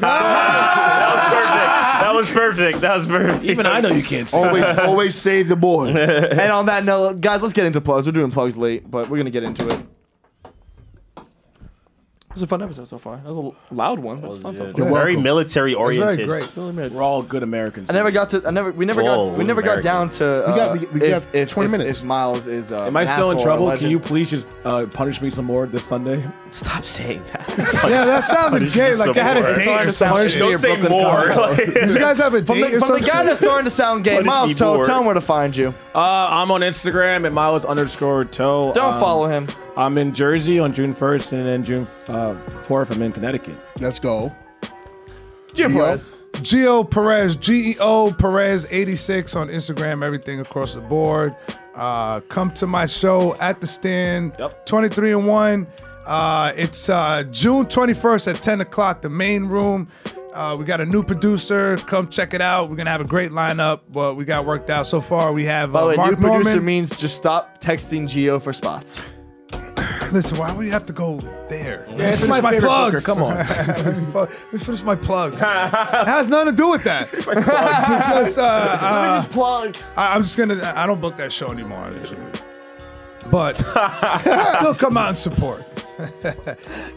That was perfect. That was perfect. That was perfect. Even I know you can't say always, that. Always save the boy. And on that note, guys, let's get into plugs. We're doing plugs late, but we're going to get into it. It was a fun episode so far. That was a loud one. It was fun so far. You're very military oriented. Very great. We're all good Americans. I never got to. I never. We never Whoa, got. We never American. got down to. Uh, we got, we, we if, got if, twenty if, minutes. If Miles is. Uh, Am I still in trouble? Can you please just uh, punish me some more this Sunday? Stop saying that. Yeah, that sounded gay. Like I had a date or something. Don't say more. You guys have a date. From the guy that's starting to sound gay, Miles Toe. Tell him where to find you. I'm on Instagram at Miles underscore Toe. Don't follow him. I'm in Jersey on June first, and then June uh, fourth, I'm in Connecticut. Let's go. Geo Perez. Geo Perez, G E O Perez eighty-six on Instagram, everything across the board. Uh, come to my show at the stand, yep. twenty-three and one. Uh, it's uh, June twenty-first at ten o'clock, the main room. Uh, we got a new producer. Come check it out. We're going to have a great lineup, but we got worked out so far. We have uh, Mark Norman. By the way, new producer means just stop texting Geo for spots. Listen, why would you have to go there? Yeah, it's my, my plugs. Booker. Come on. Let me finish my plugs. It has nothing to do with that. Finish my plugs. just, uh, uh, Let me just plug. I, I'm just going to, I don't book that show anymore. But still come out and support.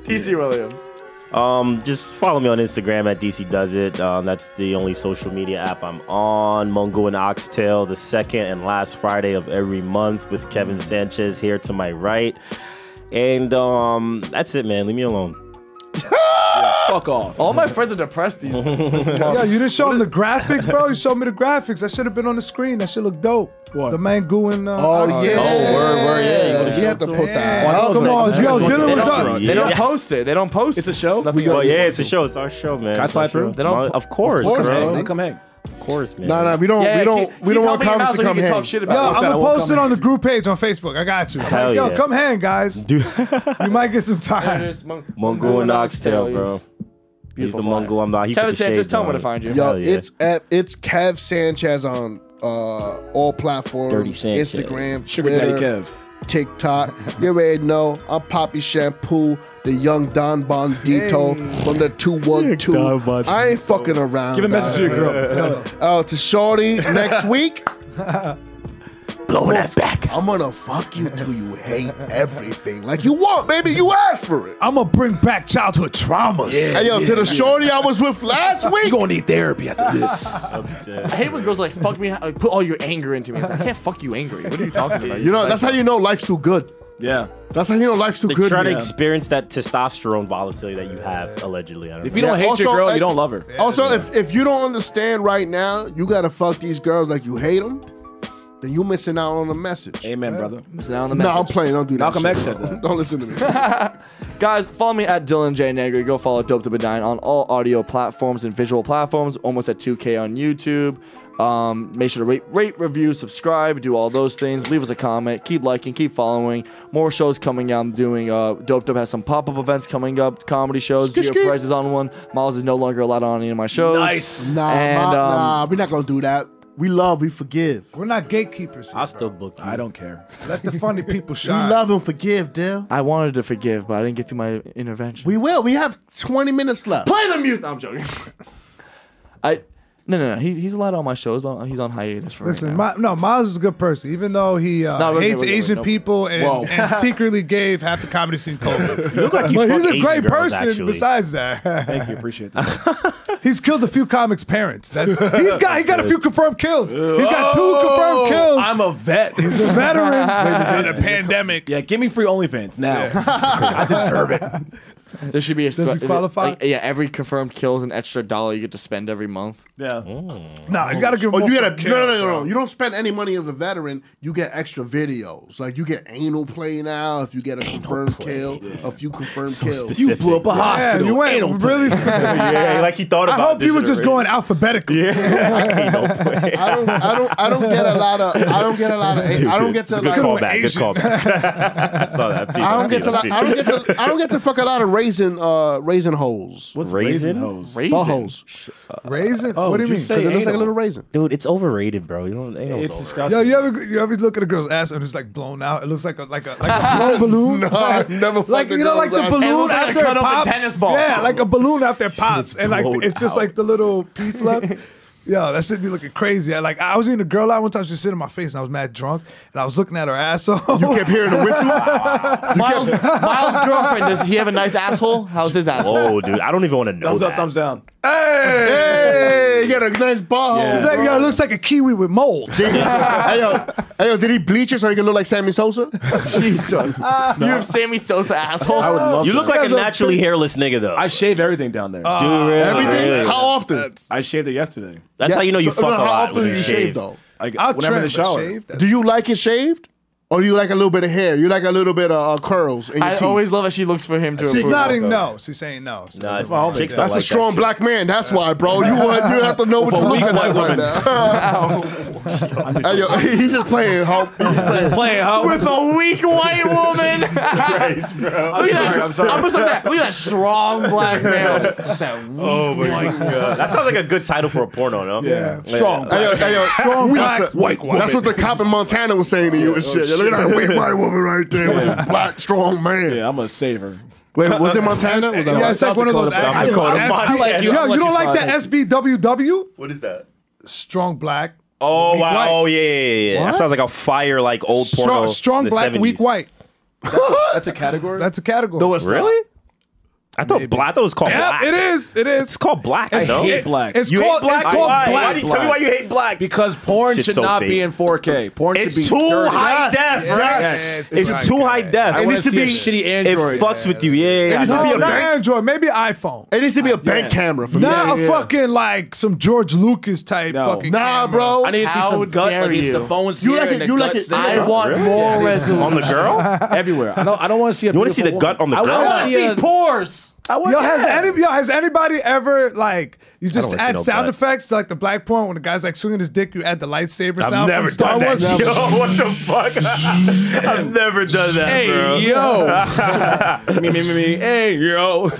D C Williams. Um, just follow me on Instagram at D C Does It. Um, that's the only social media app I'm on. Mungo and Oxtail, the second and last Friday of every month with Kevin Sanchez here to my right. And um, that's it, man. Leave me alone. Yeah, fuck off. All my friends are depressed these days. Yeah, you didn't show them the graphics, bro. You showed me the graphics. That should have been on the screen. That shit looked dope. What? The Mango and uh, oh, oh yeah, oh word, word, yeah. You, you have to put that. Yeah. Oh, come on, yo, Dylan was up. They don't post it. They don't post. It's a show. Well, yeah, yeah, it's a show. It's our show, man. Can I slide through? They don't. Of course, of course, bro. They come hang. Of course, man. No, no, we don't. Yeah, we don't. Keep, we don't want comments to come hang. Talk shit about yo, I'm gonna post it on the group page on Facebook. I got you. Hell yo, yeah. Come hang, guys. Dude, you might get some time. Mungo and Oxtail, bro. Beautiful. He's the Mungo. I'm not. Kevin Sanchez. Tell me where to find you. Yo, it's at it's Kev Sanchez on uh, all platforms. Instagram, Sugar Daddy Kev, TikTok. You already know. I'm Poppy Shampoo, the young Don Bondito hey. From the two one two. I ain't fucking around. Give a message uh, to your girl. Oh, uh, to Shorty next week. Blow that back. I'm gonna fuck you till you hate everything. Like you want, baby. You asked for it. I'm gonna bring back childhood traumas. Yeah, hey, yo, yeah, to the yeah. shorty I was with last week. You gonna need therapy after this. I hate when girls like fuck me, like, put all your anger into me. It's like, I can't fuck you angry. What are you talking about? You know, that's how you know life's too good. Yeah. That's how you know life's too like, good. Try to yeah. experience that testosterone volatility that you have, allegedly. I don't if know. you don't yeah, hate also, your girl, like, you don't love her. Yeah, also, yeah. if if you don't understand right now, you gotta fuck these girls like you hate them. Then you missing out on the message. Amen, yeah. brother. Missing out on the message. No, I'm playing. Don't do that. Malcolm X said that. Don't listen to me. Guys, follow me at Dylan J Negri. Go follow Doped Up and Dying on all audio platforms and visual platforms. Almost at two K on YouTube. Um, make sure to rate, rate, review, subscribe, do all those things. Leave us a comment. Keep liking. Keep following. More shows coming out. I'm doing. Uh, Doped Up has some pop-up events coming up. Comedy shows. Geo Perez is on one. Miles is no longer allowed on any of my shows. Nice. Nah, and, um, nah, we're not gonna do that. We love, we forgive. We're not gatekeepers. I'll still book you. I don't care. Let the funny people shine. We love and forgive, Dill. I wanted to forgive, but I didn't get through my intervention. We will. We have twenty minutes left. Play the music. No, I'm joking. I no no no. He, he's allowed on my shows, but he's on hiatus for Listen, right now. My, no, Miles is a good person, even though he uh, no, hates no, Asian no, people and, and secretly gave half the comedy scene COVID. You look like you but he's a Asian great girls, person. Actually. Besides that, thank you, appreciate that. He's killed a few comics' parents. That's, he's got he got a few confirmed kills. He got two oh, confirmed kills. I'm a vet. He's a veteran in a pandemic. Yeah, give me free OnlyFans now. Yeah. I deserve it. There should be a does he qualify? Like, yeah, every confirmed kill is an extra dollar you get to spend every month. Yeah. Mm. No, you gotta give. Oh, you gotta. Kill, no, no, no, no. You don't spend any money as a veteran. You get extra videos. Like you get anal play now if you get a anal confirmed play. kill, yeah. a few confirmed so kills. Specific. You blew up a yeah, hospital. You went anal really play. specific. Yeah, like he thought about. I hope you were just radio. going alphabetically. Yeah. Like anal play. I don't. I don't. I don't get a lot of. I don't get a lot of. I don't get to. Good callback. Good callback. I saw that. I don't get to. I don't get to. I don't get to fuck a lot of race. Raisin, uh, raisin holes. What's raisin? Raisin holes. Raisin? Buttholes. Uh, raisin? Oh, what do you mean? Because it looks like a little raisin. Dude, it's overrated, bro. You don't, it's disgusting. Yo, you ever, you ever look at a girl's ass and it's like blown out? It looks like a, like a, like a blown balloon. No, I've never Like, you know, like the balloon after it pops? Yeah, like a balloon after it pops. And like it's just like the little piece left. Yo, that shit be looking crazy. I, like I was eating a girl out one time. She was sitting in my face, and I was mad drunk, and I was looking at her asshole. You kept hearing the whistle. Wow. Miles, Miles' girlfriend, does he have a nice asshole? How's his asshole? Oh, dude, I don't even want to know. Thumbs that. up, thumbs down. Hey, hey, you got a nice ball. Yeah, like, yo, it looks like a kiwi with mold. Hey, yo, hey, yo, did he bleach it so he can look like Sammy Sosa? Jesus, uh, no. You have Sammy Sosa asshole. I would love. You that. look like That's a naturally a hairless nigga though. I shave everything down there. Uh, dude, really? everything. Really? How often? That's, I shaved it yesterday. That's yeah, how you know you so, fuck no, a lot. How often do you shave, shave though? Like, I'll when trim, I'm in the shower. Do you like it shaved? Or do you like a little bit of hair? You like a little bit of uh, curls in your I teeth? always love that she looks for him to She's approve. She's nodding no. She's saying no. So nah, that's my whole That's like a strong that black shit. man. That's why, bro. You uh, you have to know what you're looking at right woman. now. Hey, yo, he's just playing, huh? He's just playing, playing huh? With a weak white woman. Grace, bro. I'm, sorry, I'm, sorry. I'm just like that. Look at that strong black man. That weak oh my white God. That sounds like a good title for a porno, no? Yeah. yeah. Strong. Hey, yo, hey, yo, strong black white woman. That's what the cop in Montana was saying to you and shit. Look at that white woman right there with a black, strong man. Yeah, I'm going to save her. Wait, was it Montana? Was that yeah, it's like one of those. I like you. Yo, you don't like that S B W W? What is that? Strong black. Oh, wow. Oh, yeah, yeah, yeah. That sounds like a fire, like old porno. Strong black, weak white. That's a category? That's a category. Really? I thought, I thought it was called yeah, black. It is. It is. It's called black. I know. hate black. It's you called, black? It's called black. Why do you, tell me why you hate black. Because porn Shit's should so not fake. be in four K. Porn it's should be too dirty. high def, right? Yes. Yes. It's, it's too high def. It needs to be a shitty Android. It fucks yeah. with you. Yeah. It needs no, to be a not bank. Android. Maybe iPhone. It needs to be a bank yeah. camera for me. Not yeah. a fucking like some George Lucas type no. fucking. Nah, bro. I need to see some gut. The phone's here and the gut's there. I want more resolution on the girl. Everywhere. I don't. I don't want to see. You want to see the gut on the girl? I want to see pores. I yo, has any, yo, has anybody ever, like, you just add no sound butt. effects to, like, the black porn when the guy's, like, swinging his dick, you add the lightsaber sound? I've never done that. Yo, what the fuck? I've never done that, hey, bro. Yo. me, me, me, me. Hey, yo.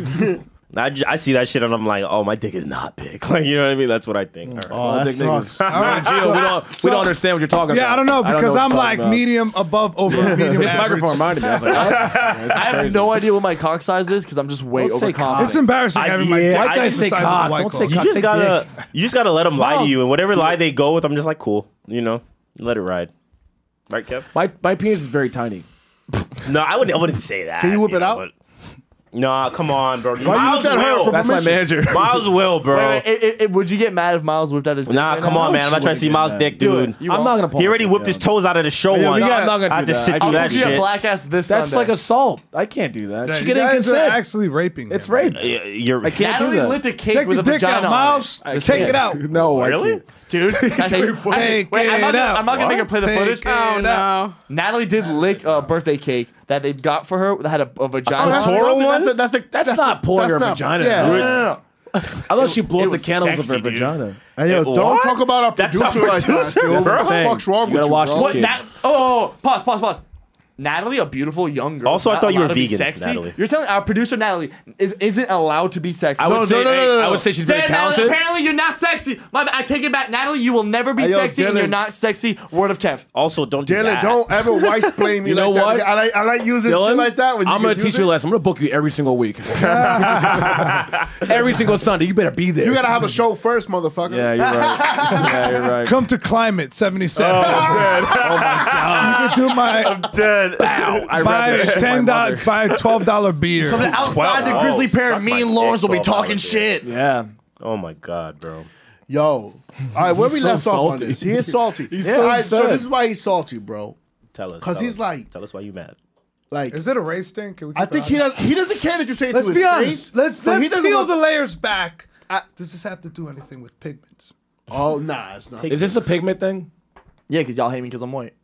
I, j I see that shit and I'm like, oh, my dick is not big. Like, you know what I mean? That's what I think. Right. Oh, well, that dick sucks. All right, Gio, we don't, so, we don't understand what you're talking yeah, about. Yeah, I don't know because don't know I'm like about. medium above over medium. His microphone reminded me. I was like, oh, yeah, I have no idea what my cock size is because I'm just way don't overconfident. It's embarrassing I, having yeah, my dick. Why I say cock? Don't say cock. You just gotta, you just gotta let them lie to you, and whatever lie they go with, I'm just like, cool. You know, let it ride. Right, Kev? My my penis is very tiny. No, I wouldn't. I wouldn't say that. Can you whip it out? Nah, come on, bro. Why Miles will. That's my manager. Miles will, bro. Wait, wait, it, it, would you get mad if Miles whipped out his dick? Nah, right come now? on, man. I'm not trying to see Miles' dick, dude. I'm not gonna. Pull he already whipped his toes out of the show yeah, once. Yeah, I'm not gonna I do that. I do that shit. Black ass this. That's Sunday. like assault. I can't do that. Yeah, she getting consent. Actually raping. It's rape. Uh, you're. I can't Natalie do that. lit a cake Take with the dick out, Miles. Take it out. No, really. Dude, I think, I think, wait, I'm not gonna, I'm not gonna make her play the Take footage. Oh no! Natalie did lick a birthday cake that they got for her that had a, a vagina. Oh, a one? That's, a, that's, a, that's, that's not pouring her not, vagina. Yeah. No, no, no. I thought she blew up the candles sexy, of her dude. vagina. Hey, yo, don't what? talk about our producer, that's our producer like that, bro. What the fuck's wrong you with you, watch bro? What, that, oh, pause, pause, pause. Natalie, a beautiful young girl. Also, I thought you were vegan, sexy. Natalie. You're telling our producer Natalie is isn't allowed to be sexy. I would no, say, no, no, no, no. I would say she's very Natalie, talented. Apparently, you're not sexy. My, I take it back, Natalie. You will never be hey, yo, sexy, Dylan. and you're not sexy. Word of Kev. Also, don't do Dylan, that. Don't ever white blame me. You like know what? That. I like I like using Dylan, shit like that. When you I'm gonna teach it. you a lesson. I'm gonna book you every single week, every single Sunday. You better be there. You gotta have a show first, motherfucker. Yeah, you're right. yeah, you're right. Come to Climate seventy-seven. Oh, oh my God. You can do my. I'm dead. Bow. I buy a ten dollar, buy a twelve dollar beer. Something outside twelve the Grizzly oh, Pair. Me and Lawrence will be talking shit. Yeah. Oh my God, bro. Yo. All right, where we so left salty. off on this? He is salty. he's yeah, so, all right, so this is why he's salty, bro. Tell us. Because he's like, tell us why you mad. Like, is it a race thing? Can we I think he doesn't. He doesn't care that you say it to his face. Let's let's peel the layers back. I, Does this have to do anything with pigments? Oh nah, it's not. Is this a pigment thing? Yeah, because y'all hate me because I'm white.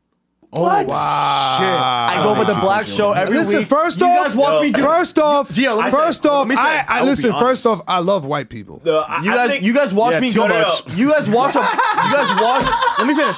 Oh, what? Wow. Shit. I go with the black show every listen, week. Listen, first off, walk me first off, Gio, let me first say, off, let me say, I, I, I listen. First off, I love white people. Uh, I, you I guys, think, you guys watch yeah, me go. Much. Much. You guys watch. a, you guys watch. Let me finish.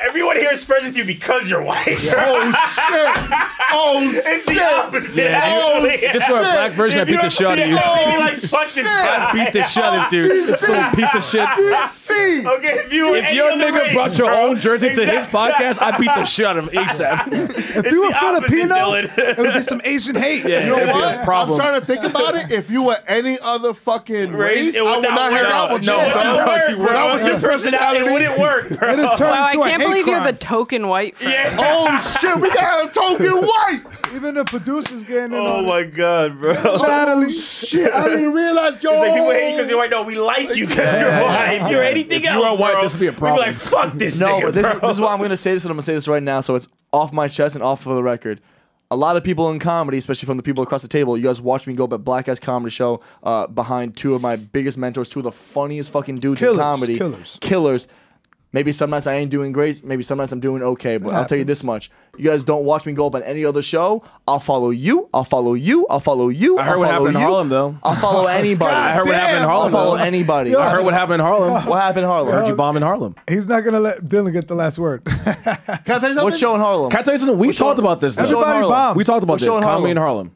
Everyone here is friends with you because you're white. Yeah. Oh shit! Oh shit! It's the opposite. Yeah, oh, this is where a black version I beat the shit out of you. Like fuck this guy. I beat the shit out of this dude. This little piece of shit. D C. Okay, if you were if any your other nigga race, brought your bro. own jersey exactly. to his podcast, I beat the shit out of him ASAP. If it's you were Filipino, Dylan. it would be some Asian hate. Yeah, you know what? Problem. I'm trying to think about it. If you were any other fucking race, I would not hang out with you. That was your personality. It wouldn't work. It turned into a hate. I believe crime. You're the token white friend. Yeah. Oh shit, we got a token white. Even the producer's getting in. Oh my God, bro. Natalie, oh, shit. I didn't realize y'all. It's like people hate you because you're white. No, we like you because yeah. you're white. If you're anything if else, you are white, bro, this would be a problem. We'd be like, fuck this. No, nigga, this, is, this is why I'm gonna say this, and I'm gonna say this right now, so it's off my chest and off of the record. A lot of people in comedy, especially from the people across the table, you guys watched me go to Black Ass Comedy Show uh, behind two of my biggest mentors, two of the funniest fucking dudes killers, in comedy, killers, killers. Maybe some nights I ain't doing great. Maybe some nights I'm doing okay. But I'll tell you this much. You guys don't watch me go up on any other show. I'll follow you. I'll follow you. I'll follow you. I heard what happened in Harlem, though. I'll follow anybody. I heard what happened in Harlem. I'll follow anybody. I heard what happened in Harlem. What happened in Harlem? I heard you bomb in Harlem. He's not going to let Dylan get the last word. Can I tell you something? What show in Harlem? Can I tell you something? We talked about this. Everybody bombed. We talked about this. Comedy in Harlem.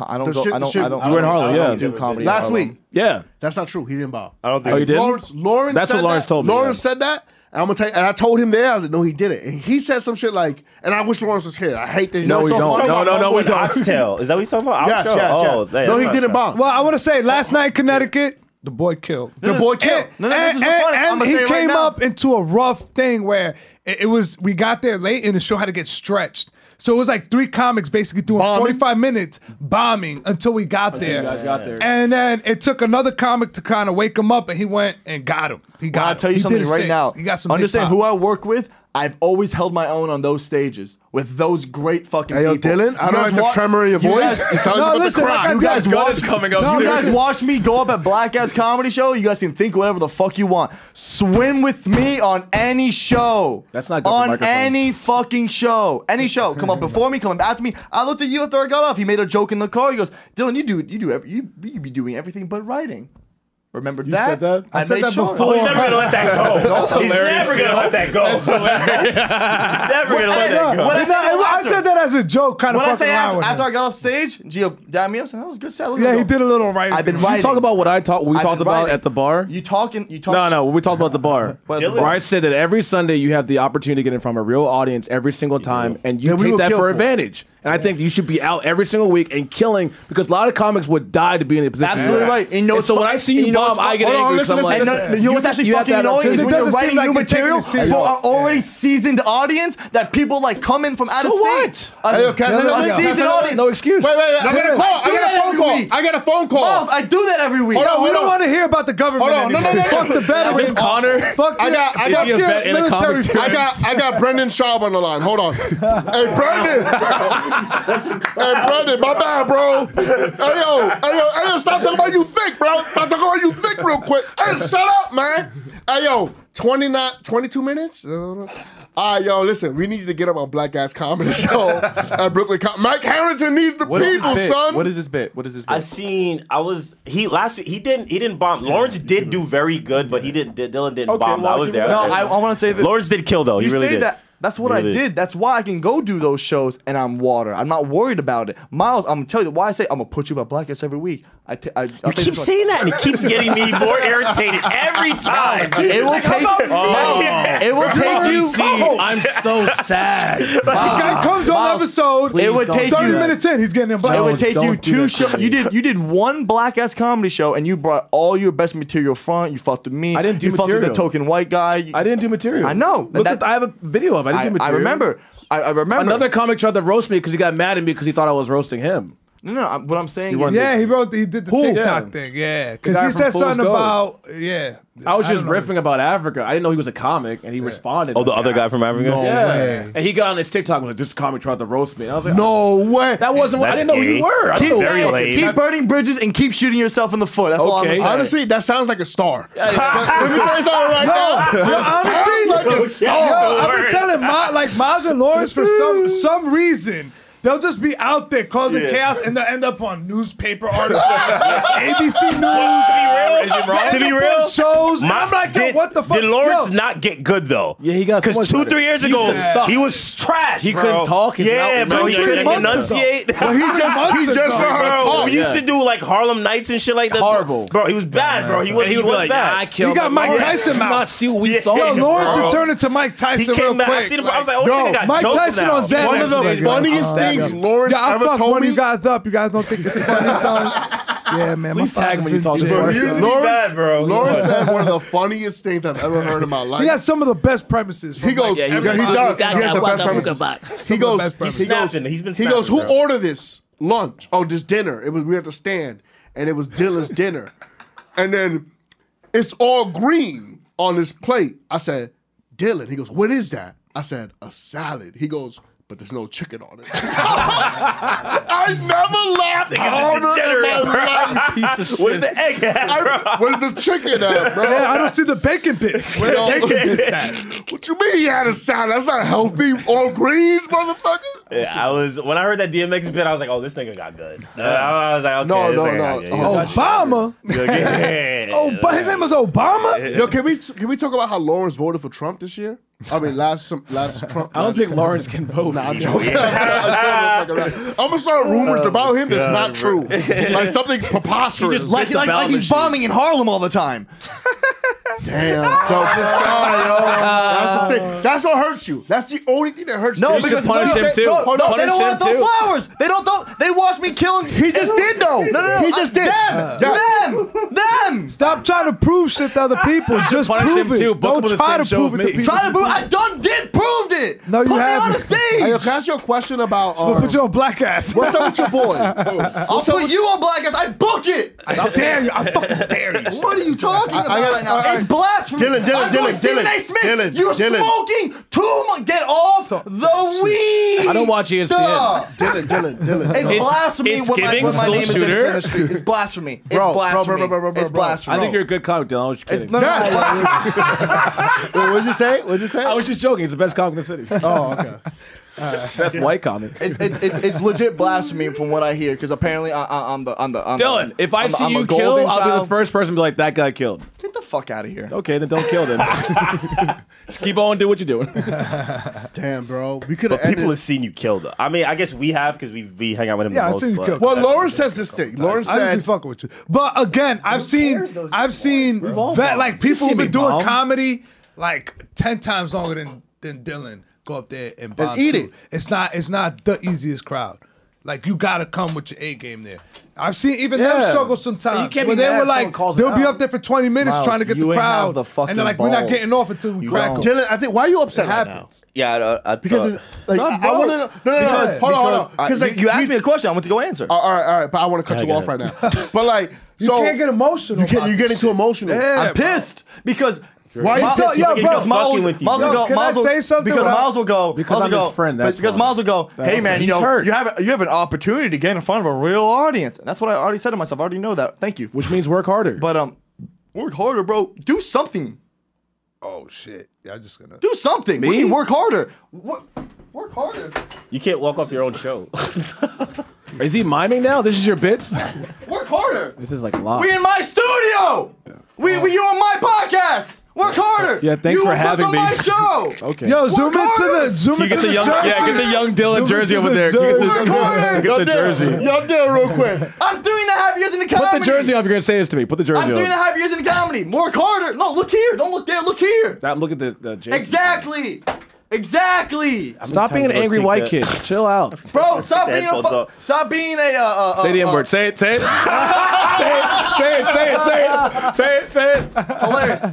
I don't go. I don't. I don't. You were in Harlem. Yeah. Do comedy last week. Yeah. That's not true. He didn't bomb. I don't think. Oh, he did. Lawrence. Lawrence. That's what Lawrence told me. Lawrence said that. I'm gonna tell you, and I told him there. I was like, no, he did it. And he said some shit like, and I wish Lawrence was here. I hate that. No, we so don't. No, no, no, we don't. Oxtail. Is that what you're talking about? Yes, yes, yes. Oh, yes. No, he didn't bomb. Well, I want to say last night, Connecticut, the boy killed. The boy killed. And, no, no, this is and, funny. And, and he came right up into a rough thing where it, it was. We got there late, and the show had to get stretched. So it was like three comics basically doing bombing. forty-five minutes bombing until we got until there. You guys got there. And then it took another comic to kind of wake him up, and he went and got him. He got well, him. I'll tell you he something right thing. now. He got some Understand who I work with, I've always held my own on those stages with those great fucking hey, yo, people. Dylan, I you don't like the tremor of your voice. Guys, it sounds no, like listen, the crowd. Like you guys, watch, coming up no, you guys watch me go up at Black Ass Comedy Show. You guys can think whatever the fuck you want. Swim with me on any show. That's not good on any fucking show. Any show. Come up before me. Come up after me. I looked at you after I got off. He made a joke in the car. He goes, Dylan, you do you do every, you, you be doing everything but writing. Remember that? You said that? I, I said that before. Oh, he's never going to let that go. He's never going to let that go. He's never going to let that go. I said that as a joke, kind of fucking around with him. After I got off stage, Geo dabbed me up and said, that was a good set. Yeah, he did a little writing. I've been writing. You talk about what I talk, we talked about at the bar? You talking? You talking? No, no, we talked about the bar. Where I said that every Sunday you have the opportunity to get in front of a real audience every single time, and you take that for advantage. And I think you should be out every single week and killing, because a lot of comics would die to be in the position. Absolutely right. And, you know, and so when I see you, you know, bomb, I get angry. On, listen, listen, like, no, you know what's actually you fucking annoying is when you're writing like new material for an already seasoned audience that people like come in from out of state. So what? Seasoned audience. No excuse. Wait, wait, wait. I got a call. I got a phone call. I got a phone call. Miles, I do that every week. Hold on, we don't want to hear about the government. Hold on, no, no, no. Fuck the veterans, Connor. Fuck I got, I got military. I got, I got Brendan Schaub on the line. Hold on. Hey, Brendan. Hey, brother, my bad, bro. Hey, yo, hey, yo, hey, yo, stop talking about you think, bro. Stop talking about you think real quick. Hey, shut up, man. Hey, yo, twenty-nine, twenty-two minutes? All right, yo, listen, we need you to get up on Black Ass Comedy Show at Brooklyn. Com Mike Harrington needs the what people, son. What is this bit? What is this bit? I seen, I was, he last week, he didn't, he didn't bomb. Lawrence did do very good, but he didn't, Dylan didn't okay, bomb. Well, I was there. No, I, I want to say this. Lawrence did kill, though. He really did. That That's what really? I did. That's why I can go do those shows and I'm water. I'm not worried about it. Miles, I'm going to tell you why I say I'm going to put you about Black Ass every week. I, t I, I you keep saying that, and it keeps getting me more irritated every time. It will take. Oh, it will take you. Oh, I'm so sad. This guy comes on episode. It would take you thirty minutes in. He's getting invited. It would take you two shows. You did. You did one Black Ass Comedy Show, and you brought all your best material front. You fucked with me. I didn't do you material. You fucked with the token white guy. You, I didn't do material. I know. Look, that, at, I have a video of. It. I didn't I, do material. I remember. I, I remember. Another comic tried to roast me because he got mad at me because he thought I was roasting him. No, no, what I'm saying he is... Yeah, he wrote, he did the Pool, TikTok yeah. thing, yeah. Because he said something Gold. about, yeah. I was I just riffing know. about Africa. I didn't know he was a comic, and he yeah. responded. Oh, the other guy from Africa? No yeah. Way. And he got on his TikTok and was like, this comic tried to roast me. And I was like, no way. That wasn't what I didn't gay. know who you were. I keep, very lame. Keep burning bridges and keep shooting yourself in the foot. That's okay. all I'm saying. Honestly, that sounds like a star. Let me tell you something right now. That sounds like a star. I've been telling like Miles and Lawrence for some some reason. They'll just be out there causing yeah. chaos, and they'll end up on newspaper articles, A B C News. Well, to be real, wrong? to be real, shows. My, I'm like, did, what the fuck? Did Lawrence yo. not get good though? Yeah, he got because so two, better. three years ago he, he was trash. He bro. couldn't talk. Yeah, bro, he couldn't enunciate. Well, he just, he just learned how to talk. We used yeah. to do like Harlem Nights and shit like that. Horrible, bro. He was bad, bro. He was, he, he was like, bad. I killed. He got Mike Tyson out. See what we saw. Yo, Lawrence returned it to Mike Tyson real quick. I was like, oh, Mike Tyson on Xanax. One of the funniest things. Lawrence yeah, I ever fuck told when me? you guys up. You guys don't think it's funny. Yeah, man. Please tag him when you talk to him. Lawrence, bro. Lawrence said one of the funniest things I've ever heard in my life. He has some of the best premises. He goes, yeah, he does. He has the best premises. He goes, he goes, he's been. He goes, who ordered this lunch? Oh, this dinner. It was we had to stand, and it was Dylan's dinner, and then it's all green on his plate. I said, Dylan. He goes, what is that? I said, a salad. He goes, but there's no chicken on it. I never laughed harder in my life. Piece of shit. Where's the egg at, bro? I, where's the chicken at, bro? Man, I don't see the bacon bits. Where the bacon bits at? What you mean he had a salad? That's not healthy. All greens, motherfucker. Yeah, I was when I heard that D M X bit, I was like, oh, this nigga got good. Uh, I was like, okay, no, no, no. Oh, Obama. Oh, but his name was Obama. Yo, can we can we talk about how Lawrence voted for Trump this year? I mean, last last Trump. Last I don't think Trump. Lawrence can vote. Nah, I'm joking. I'm gonna start rumors oh about him that's God, not bro. True, like something preposterous. He just like, like, like he's bombing in Harlem all the time. Damn, so pissed off, yo. That's the thing. That's what hurts you. That's the only thing that hurts you. No, because punish him too. No, they don't want to throw flowers. They don't throw. They watch me killing. He just did though. No, no, no. He just did. Them, them, them. Stop trying to prove shit to other people. Just prove it. Don't try to prove it to people. Try to prove. I done did proved it. No, you haven't. Put me on the stage. Hey, can I ask you a question about? We'll put you on Black Ass. What's up with your boy? I'll put you on Black Ass. I book it. I dare you. I fucking dare you. What are you talking about right now? It's blasphemy. Dylan, Dylan, I'm Dylan, Dylan, A. Smith. Dylan. You're Dylan. Smoking too much. Get off the weed. I don't watch E S P N. Duh. Dylan, Dylan, Dylan. It's, it's blasphemy. It's when giving my, when my name shooter. Is in it's blasphemy. Bro, it's blasphemy. Bro, bro, bro, bro, bro, it's blasphemy. I think you're a good comic, Dylan. I was just kidding. No, no, yes. Wait, what'd you say? What'd you say? I was just joking. He's the best comic in the city. Oh, okay. Uh, That's white comic. It's, it, it's, it's legit blasphemy from what I hear because apparently I, I, I'm the I'm the I'm Dylan. The, if I I'm see the, you kill, I'll child. Be the first person to be like, that guy killed. Get the fuck out of here. Okay, then don't kill them. Just keep on doing what you're doing. Damn, bro, we could. But ended. People have seen you kill though. I mean, I guess we have because we we hang out with him. Yeah, I've seen you kill. Well, Lauren says this thing. Lauren said, "I just be fucking with you." But again, Who I've seen I've seen vet, like people who've been doing bomb. comedy like ten times longer than than Dylan. Go up there and, and eat too. it. It's not. It's not the easiest crowd. Like you gotta come with your A game there. I've seen even yeah. them struggle sometimes. You can't be they were like, they'll be up there for twenty minutes Miles, trying to get the crowd, the and they're like, balls. we're not getting off until we crack them. Dylan, I think why are you upset right now? Yeah, I, uh, I because it's, like, no, I want to know. No, no, because, no, no. Hold on, hold on. Because like, you, you asked me a question, I want to go answer. All right, all right, but I want to cut you off right now. But like, so you can't get emotional. You can't. You're getting too emotional. I'm pissed because. Why you tell yo, bro? Miles will go. Miles will say something because Miles will go. Because Miles friend. Because Miles will go. Hey man, you know you have you have an opportunity to get in front of a real audience, and that's what I already said to myself. I already know that. Thank you. Which means work harder. But um, work harder, bro. Do something. Oh shit! Y'all just gonna do something. Me? Work harder. Work work harder. You can't walk off your own show. Is he miming now? This is your bits? Work harder. This is like live. We in my studio. Yeah. We, we you're on my podcast. Work harder. Yeah, thanks you for having me. My show. Okay. Yo, work zoom harder. into the zoom into the, the young, jersey. Yeah, get the young Dylan zoom jersey over there. The get the, work harder. Get the jersey. Y'all down real quick. I'm three and a half years into comedy. Put the jersey up. You're gonna say this to me. Put the jersey up. I'm three and a half years into comedy. Work harder. No, look here. Don't look there. Look here. That, look at the, the jersey. Exactly. Exactly. Stop being an angry white kid. Chill out, bro. Stop being a. Stop being a. Uh, uh, say the N word. Uh, say it. Say it. Say it. Say it. Say it. Say it. Say it. Hilarious.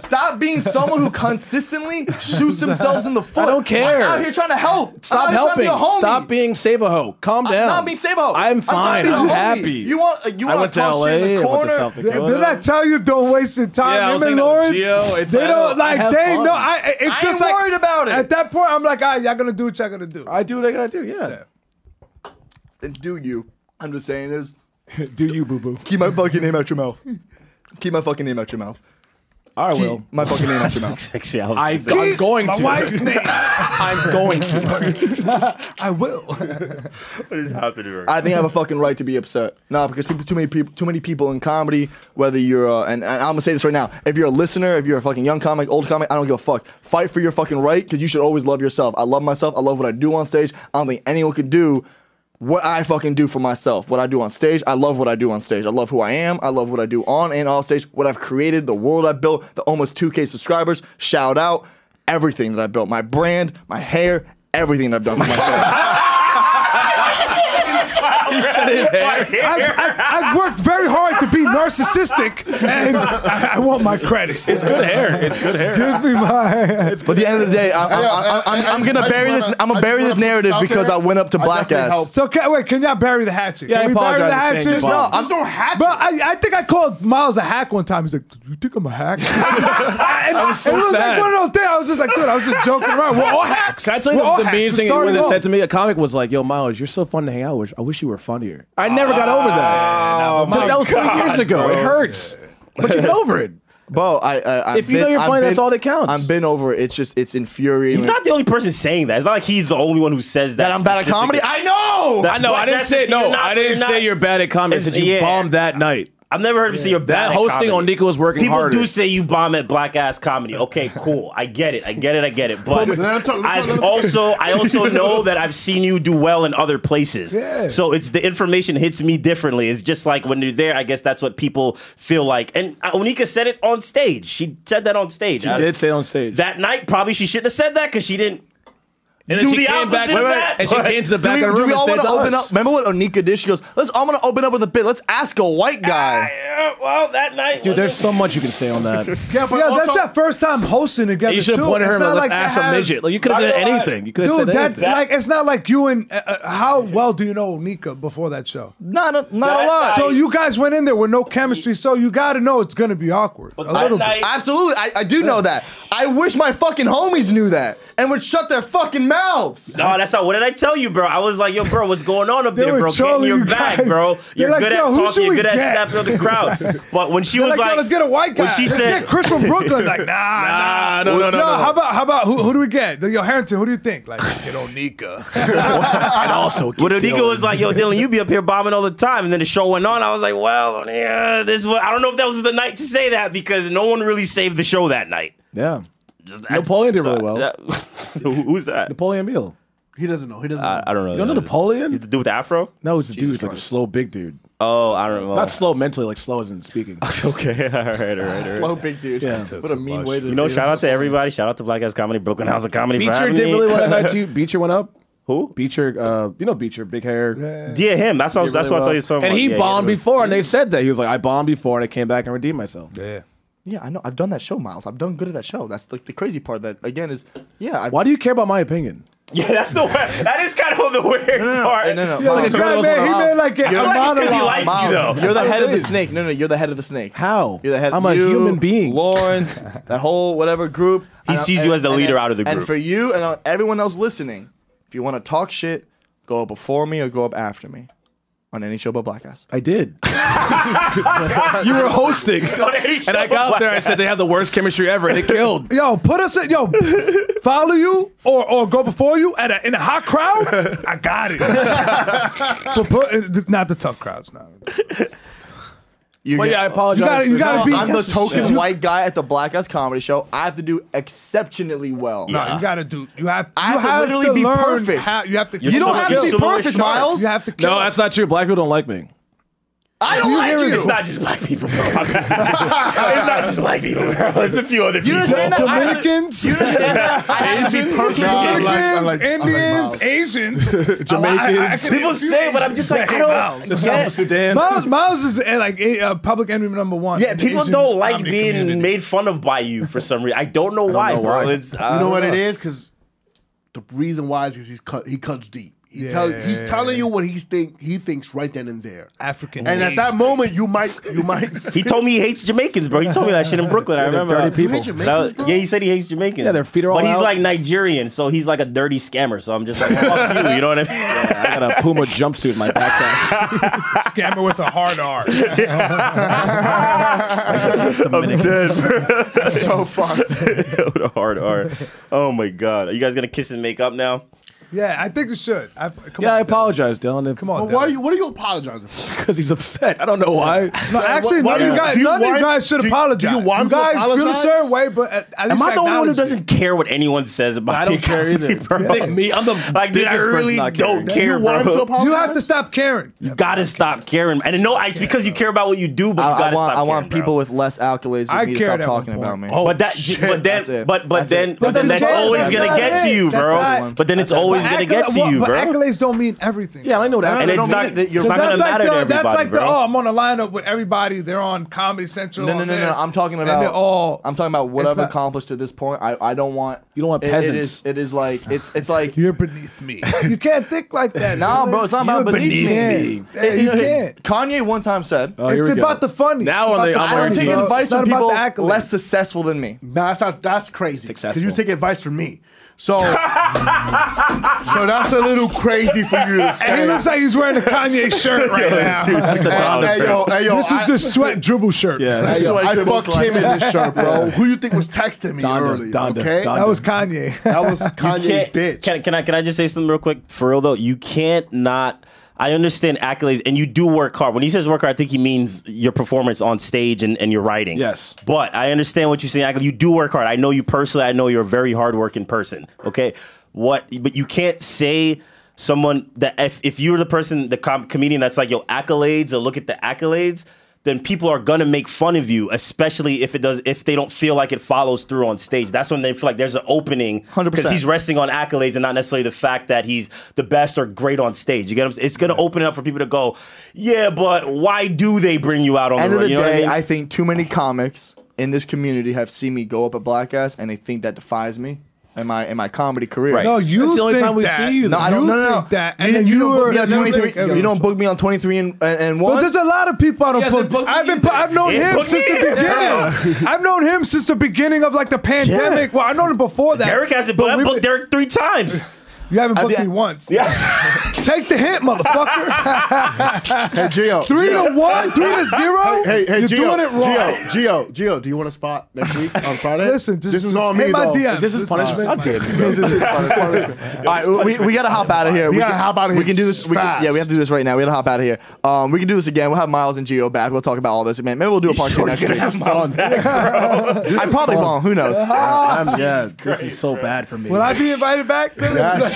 Stop being someone who consistently shoots themselves in the foot. I don't care. I'm out here trying to help. Stop helping. Be Stop being save a hoe. Calm down. I'm not being save a hoe. I'm fine. I'm, I'm happy. You want? You want to talk shit in the corner? Did, did I tell you don't waste your time? Yeah, Him and Lawrence. Geo, they don't like. They know. I. It's I just ain't like, worried about it. At that point, I'm like, all right, y'all gonna do what y'all gonna do. I do what I gotta do. Yeah. yeah. And do you? I'm just saying is, do you, boo boo? Keep my fucking name out your mouth. Keep my fucking name out your mouth. I will. Keep my fucking name out your mouth. Sexy, I I, I'm going my to. Wife's name. I'm going to. I will. What is happening right now? I think I have a fucking right to be upset. No, because people, too many people, too many people in comedy. Whether you're, uh, and, and I'm gonna say this right now. If you're a listener, if you're a fucking young comic, old comic, I don't give a fuck. Fight for your fucking right, because you should always love yourself. I love myself. I love what I do on stage. I don't think anyone could do what I fucking do for myself, what I do on stage. I love what I do on stage. I love who I am. I love what I do on and off stage, what I've created, the world I built, the almost two K subscribers, shout out, everything that I built, my brand, my hair, everything that I've done for myself. I've, I've, I've worked very hard to be narcissistic, and I, I want my credit. It's good hair. It's good hair. Give me my. But at the end of the day, I, I, I, I, I'm, I'm gonna bury this. I'm gonna bury this narrative because I went up to Black Ass. So can, wait, can y'all bury the hatchet? Yeah, can we bury the hatchet? No, I'm no hatchet. But I, I think I called Miles a hack one time. He's like, "You think I'm a hack?" And I was so sad. It was like one of those things. I was just like, "Dude, I was just joking around. We're all hacks." Can I tell you the, the mean thing when they said to me? A comic was like, "Yo, Miles, you're so fun to hang out with. I wish you were funnier." I never got over that. Oh, my that was God, three years ago. Bro. It hurts, but you get over it. Bro, I, I, I've if you been, know you're playing, that's all that counts. I've been over it. It's just, it's infuriating. He's not the only person saying that. It's not like he's the only one who says that. That I'm bad at comedy? I know! That, I know. I didn't say, no, not, I didn't you're say not, you're bad at comedy. I said you yeah. bombed that night. I've never heard him yeah. say you're bad at comedy. That hosting on Nico was working People harder. People do say you bomb at Black Ass comedy. Okay, cool. I get it. I get it. I get it. But I've also, I also know that I've seen you do well in other places. Yeah. So it's the information hits me differently. It's just like when you're there, I guess that's what people feel like. And Onika said it on stage. She said that on stage. She I, did say it on stage. That night, probably she shouldn't have said that because she didn't. And do the opposite back, of wait, wait, that. And she came to the back we, of the room and said, open up. Remember what Onika did? She goes, let's, I'm going to open up with a bit. Let's ask a white guy. Uh, well, that night. Dude, there's so much you can say on that. yeah, but yeah also, that's that first time hosting together, You should have pointed her and let's like ask have, a midget. Like, you could have done anything. You could have said that, anything. That, like, it's not like you and, uh, uh, how well do you know Onika before that show? Not a, not that a lot. Night, so you guys went in there with no chemistry, so you got to know it's going to be awkward. A little bit. Absolutely. I do know that. I wish my fucking homies knew that and would shut their fucking mouth. No, that's not. What did I tell you, bro? I was like, yo, bro, what's going on up there, bro? Get in your bag, bro. You're good at talking. You're good at snapping the crowd. But when she was like, let's get a white guy. When she said, Chris from Brooklyn, like, nah, nah, no, no, no. How about, how about, who do we get? Yo, Harrington, who do you think? Like, get Onika. And also, but Onika was like, yo, Dylan, you be up here bombing all the time. And then the show went on. I was like, well, yeah, this was, I don't know if that was the night to say that because no one really saved the show that night. Yeah. Just, Napoleon did really well. That, who's that? Napoleon Meal. He doesn't know. He doesn't. I, know. I don't know. You don't know Napoleon? He's the dude with the afro. No, he's the Jesus dude, Christ. Like a slow big dude. Oh, I don't know. Not slow mentally, like slow as in speaking. Okay, all right, all right, all right. Slow big dude. Yeah. What a mean way to. You know, shout out to everybody. Shout out to Black Ass Comedy, Brooklyn House of Comedy. Beecher did really well that night too. Beecher went up. Who? Beecher, uh, you know Beecher, big hair. Yeah, yeah him. That's what. Really that's well. what I thought you were talking about. And he yeah, bombed yeah, before, yeah. and they said that he was like, I bombed before, and I came back and redeemed myself. Yeah. Yeah, I know. I've done that show, Miles. I've done good at that show. That's like the crazy part. That again is, yeah. I've... Why do you care about my opinion? Yeah, that's the that is kind of the weird no, no, no. part. No, no, no. Yeah, like guy, man, he made like a I like because he likes Miles. You though. You're the head of the snake. No, no, you're the head of the snake. How? You're the head. I'm you, a human being. Lawrence, that whole whatever group. He and, sees and, you as the leader and, out of the group. And for you and everyone else listening, if you want to talk shit, go up before me or go up after me. On any show but Black Ass. I did. You were hosting. And I got up there and I said they have the worst chemistry ever. And it killed. Yo, put us in, yo, follow you or, or go before you at a, in a hot crowd? I got it. But put, not the tough crowds now. You well, get, yeah, I apologize. You gotta, you gotta no, be, I'm the token white guy at the Black Ass Comedy Show. I have to do exceptionally well. Yeah. No, you gotta do. You have. You I have, have to literally to be perfect. How, you have to. You don't have to be perfect, Miles. You have to. Kill. No, that's not true. Black people don't like me. I don't you like you. It's not just black people, bro. It's not just black people, bro. It's a few other people. You understand that? Dominicans. You understand that? I have to be perfect. Dominicans, Indians, Asians, Jamaicans. I, I people say it, but I'm just like, I don't get it. Miles, Miles is like uh, public enemy number one. Yeah, people Asian don't like being community. Made fun of by you for some reason. I don't know, I don't why, know why, bro. It's, you know what know. It is? Because the reason why is because he's cut, he cuts deep. He yeah. tells, he's telling you what he's think he thinks right then and there. African, and at that moment, you might you might. He told me he hates Jamaicans, bro. He told me that shit in Brooklyn. I remember. Dirty people. Was, yeah, he said he hates Jamaicans. Yeah, their feet are all. But he's out. Like Nigerian, so he's like a dirty scammer. So I'm just like, fuck you. You know what I mean? Yeah, I got a Puma jumpsuit in my backpack. Scammer with a hard R. I'm dead, bro. That's so fucked. With a hard R. Oh my god, are you guys gonna kiss and make up now? Yeah, I think we should. I, come yeah, on, I apologize, Dylan. Dylan. Come on, well, Dylan. Why are you, what are you apologizing for? Because he's upset. I don't know why. No, actually, why none, you guys, you none want, of you guys should do you, apologize. Do you, want you guys apologize? Feel a certain way, but at, at least am I the only one who doesn't care what anyone says about me? I don't care either. Bro. Me, I'm the like, dude, I really don't care, do you bro. To you have to stop caring. You gotta stop caring. And no, it's because you care about what you do, but I, you gotta I want, stop caring. I want people bro. With less accolades than me to stop talking about me. But then, but then, but then that's always gonna get to you, bro. But then it's always was going to get to well, you, but bro. Accolades don't mean everything. Yeah, I know that. And, and it's not, it. that you're not going to matter like the, to everybody, That's like bro. the, oh, I'm on a lineup with everybody. They're on Comedy Central. No, no, no, no. no. I'm talking about, all, I'm talking about what I've not, accomplished to this point. I, I don't want. You don't want peasants. It, it, is, it is like, it's it's like. You're beneath me. You can't think like that. No, bro. It's not about beneath me. You can't. Kanye one time said. It's about the funny. Now I don't take advice from people less successful than me. No, that's not. That's crazy. Successful. You take advice from me. So, so that's a little crazy for you to say. And he looks like he's wearing a Kanye shirt right now. Dude, that's the and, hey, yo, hey, yo, this I, is the sweat dribble shirt. Yeah, hey, yo, I fucked him in this shirt, bro. Who you think was texting me Donda, early? Donda, okay, Donda. That was Kanye. That was Kanye's bitch. Can, can I can I just say something real quick? For real though, you can't not. I understand accolades, and you do work hard. When he says work hard, I think he means your performance on stage and, and your writing. Yes. But I understand what you're saying. You do work hard. I know you personally. I know you're a very hardworking person. Okay? What? But you can't say someone that if, if you're the person, the com comedian that's like, yo, accolades, or look at the accolades, then people are going to make fun of you, especially if it does if they don't feel like it follows through on stage. That's when they feel like there's an opening because he's resting on accolades and not necessarily the fact that he's the best or great on stage. You get what I'm saying? It's going to open it up for people to go, yeah, but why do they bring you out on End the road? End of the day, I, mean? I think too many comics in this community have seen me go up at Black Ass and they think that defies me. In my in my comedy career, right. no, you That's the only think time we that. see you. No, I don't. No, no, no. That, and you, then you, you, don't book me on twenty-three, you don't book me on twenty-three and, and, and one. But there's a lot of people I don't yes, book. I've been I've known him since me. the beginning. Yeah. I've known him since the beginning of like the pandemic. Yeah. Well, I known him before that. Derek hasn't booked. I booked Derek three times. You haven't booked me once. Yeah. Take the hint, motherfucker. Hey, Geo. Three Geo. to one, three to zero. Hey, hey, hey You're Geo, doing it wrong. Geo, Geo, Geo, do you want a spot next week on Friday? Listen, just, this is all me, though. Is this is punishment? Uh, okay. This is punishment. All right, we, we got to hop out of here. We, we got to hop out of here. We can do this. We can, yeah, we have to do this right now. We got to hop out of here. Um, we can do this again. We'll have Miles and Geo back. We'll talk about all this. Man, maybe we'll do a part two next week. I probably won't. Who knows? Yeah, this is so bad for me. Will I be invited back?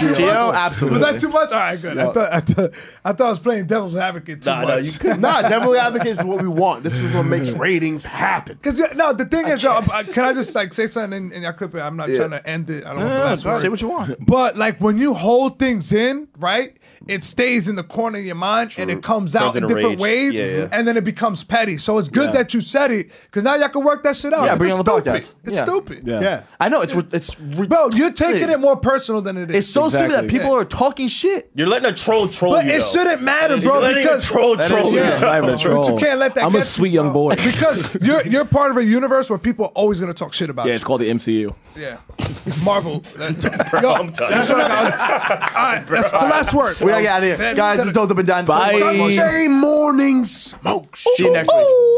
Geo, absolutely. Was that too much? All right, good. No. I, thought, I, thought, I thought I was playing devil's advocate too nah, much. No, you nah, devil's advocate is what we want. This is what makes ratings happen. Because no, the thing I is, uh, can I just like say something? And I clip it. I'm not yeah. trying to end it. I don't no, want no, the no, last say what you want. But like when you hold things in, right? It stays in the corner of your mind True. and it comes Turns out in, in different rage. ways, yeah, yeah. and then it becomes petty. So it's good yeah. that you said it because now y'all can work that shit out. Yeah, it's stupid. It's yeah. stupid. Yeah. yeah, I know. It's it's bro. You're taking it more personal than it is. It's so exactly. stupid that people yeah. are talking shit. You're letting a troll troll but you. But it though. shouldn't matter, bro. You're because a troll troll. You. Yeah. But you can't let that. I'm get a sweet you, young boy. Because you're you're part of a universe where people are always gonna talk shit about. Yeah, it's called the M C U. Yeah, Marvel. I'm done. All right, that's the last word. We gotta get out of here. Guys, it's Doped Up and Dying. Bye. Sunday morning smoke. See you next week.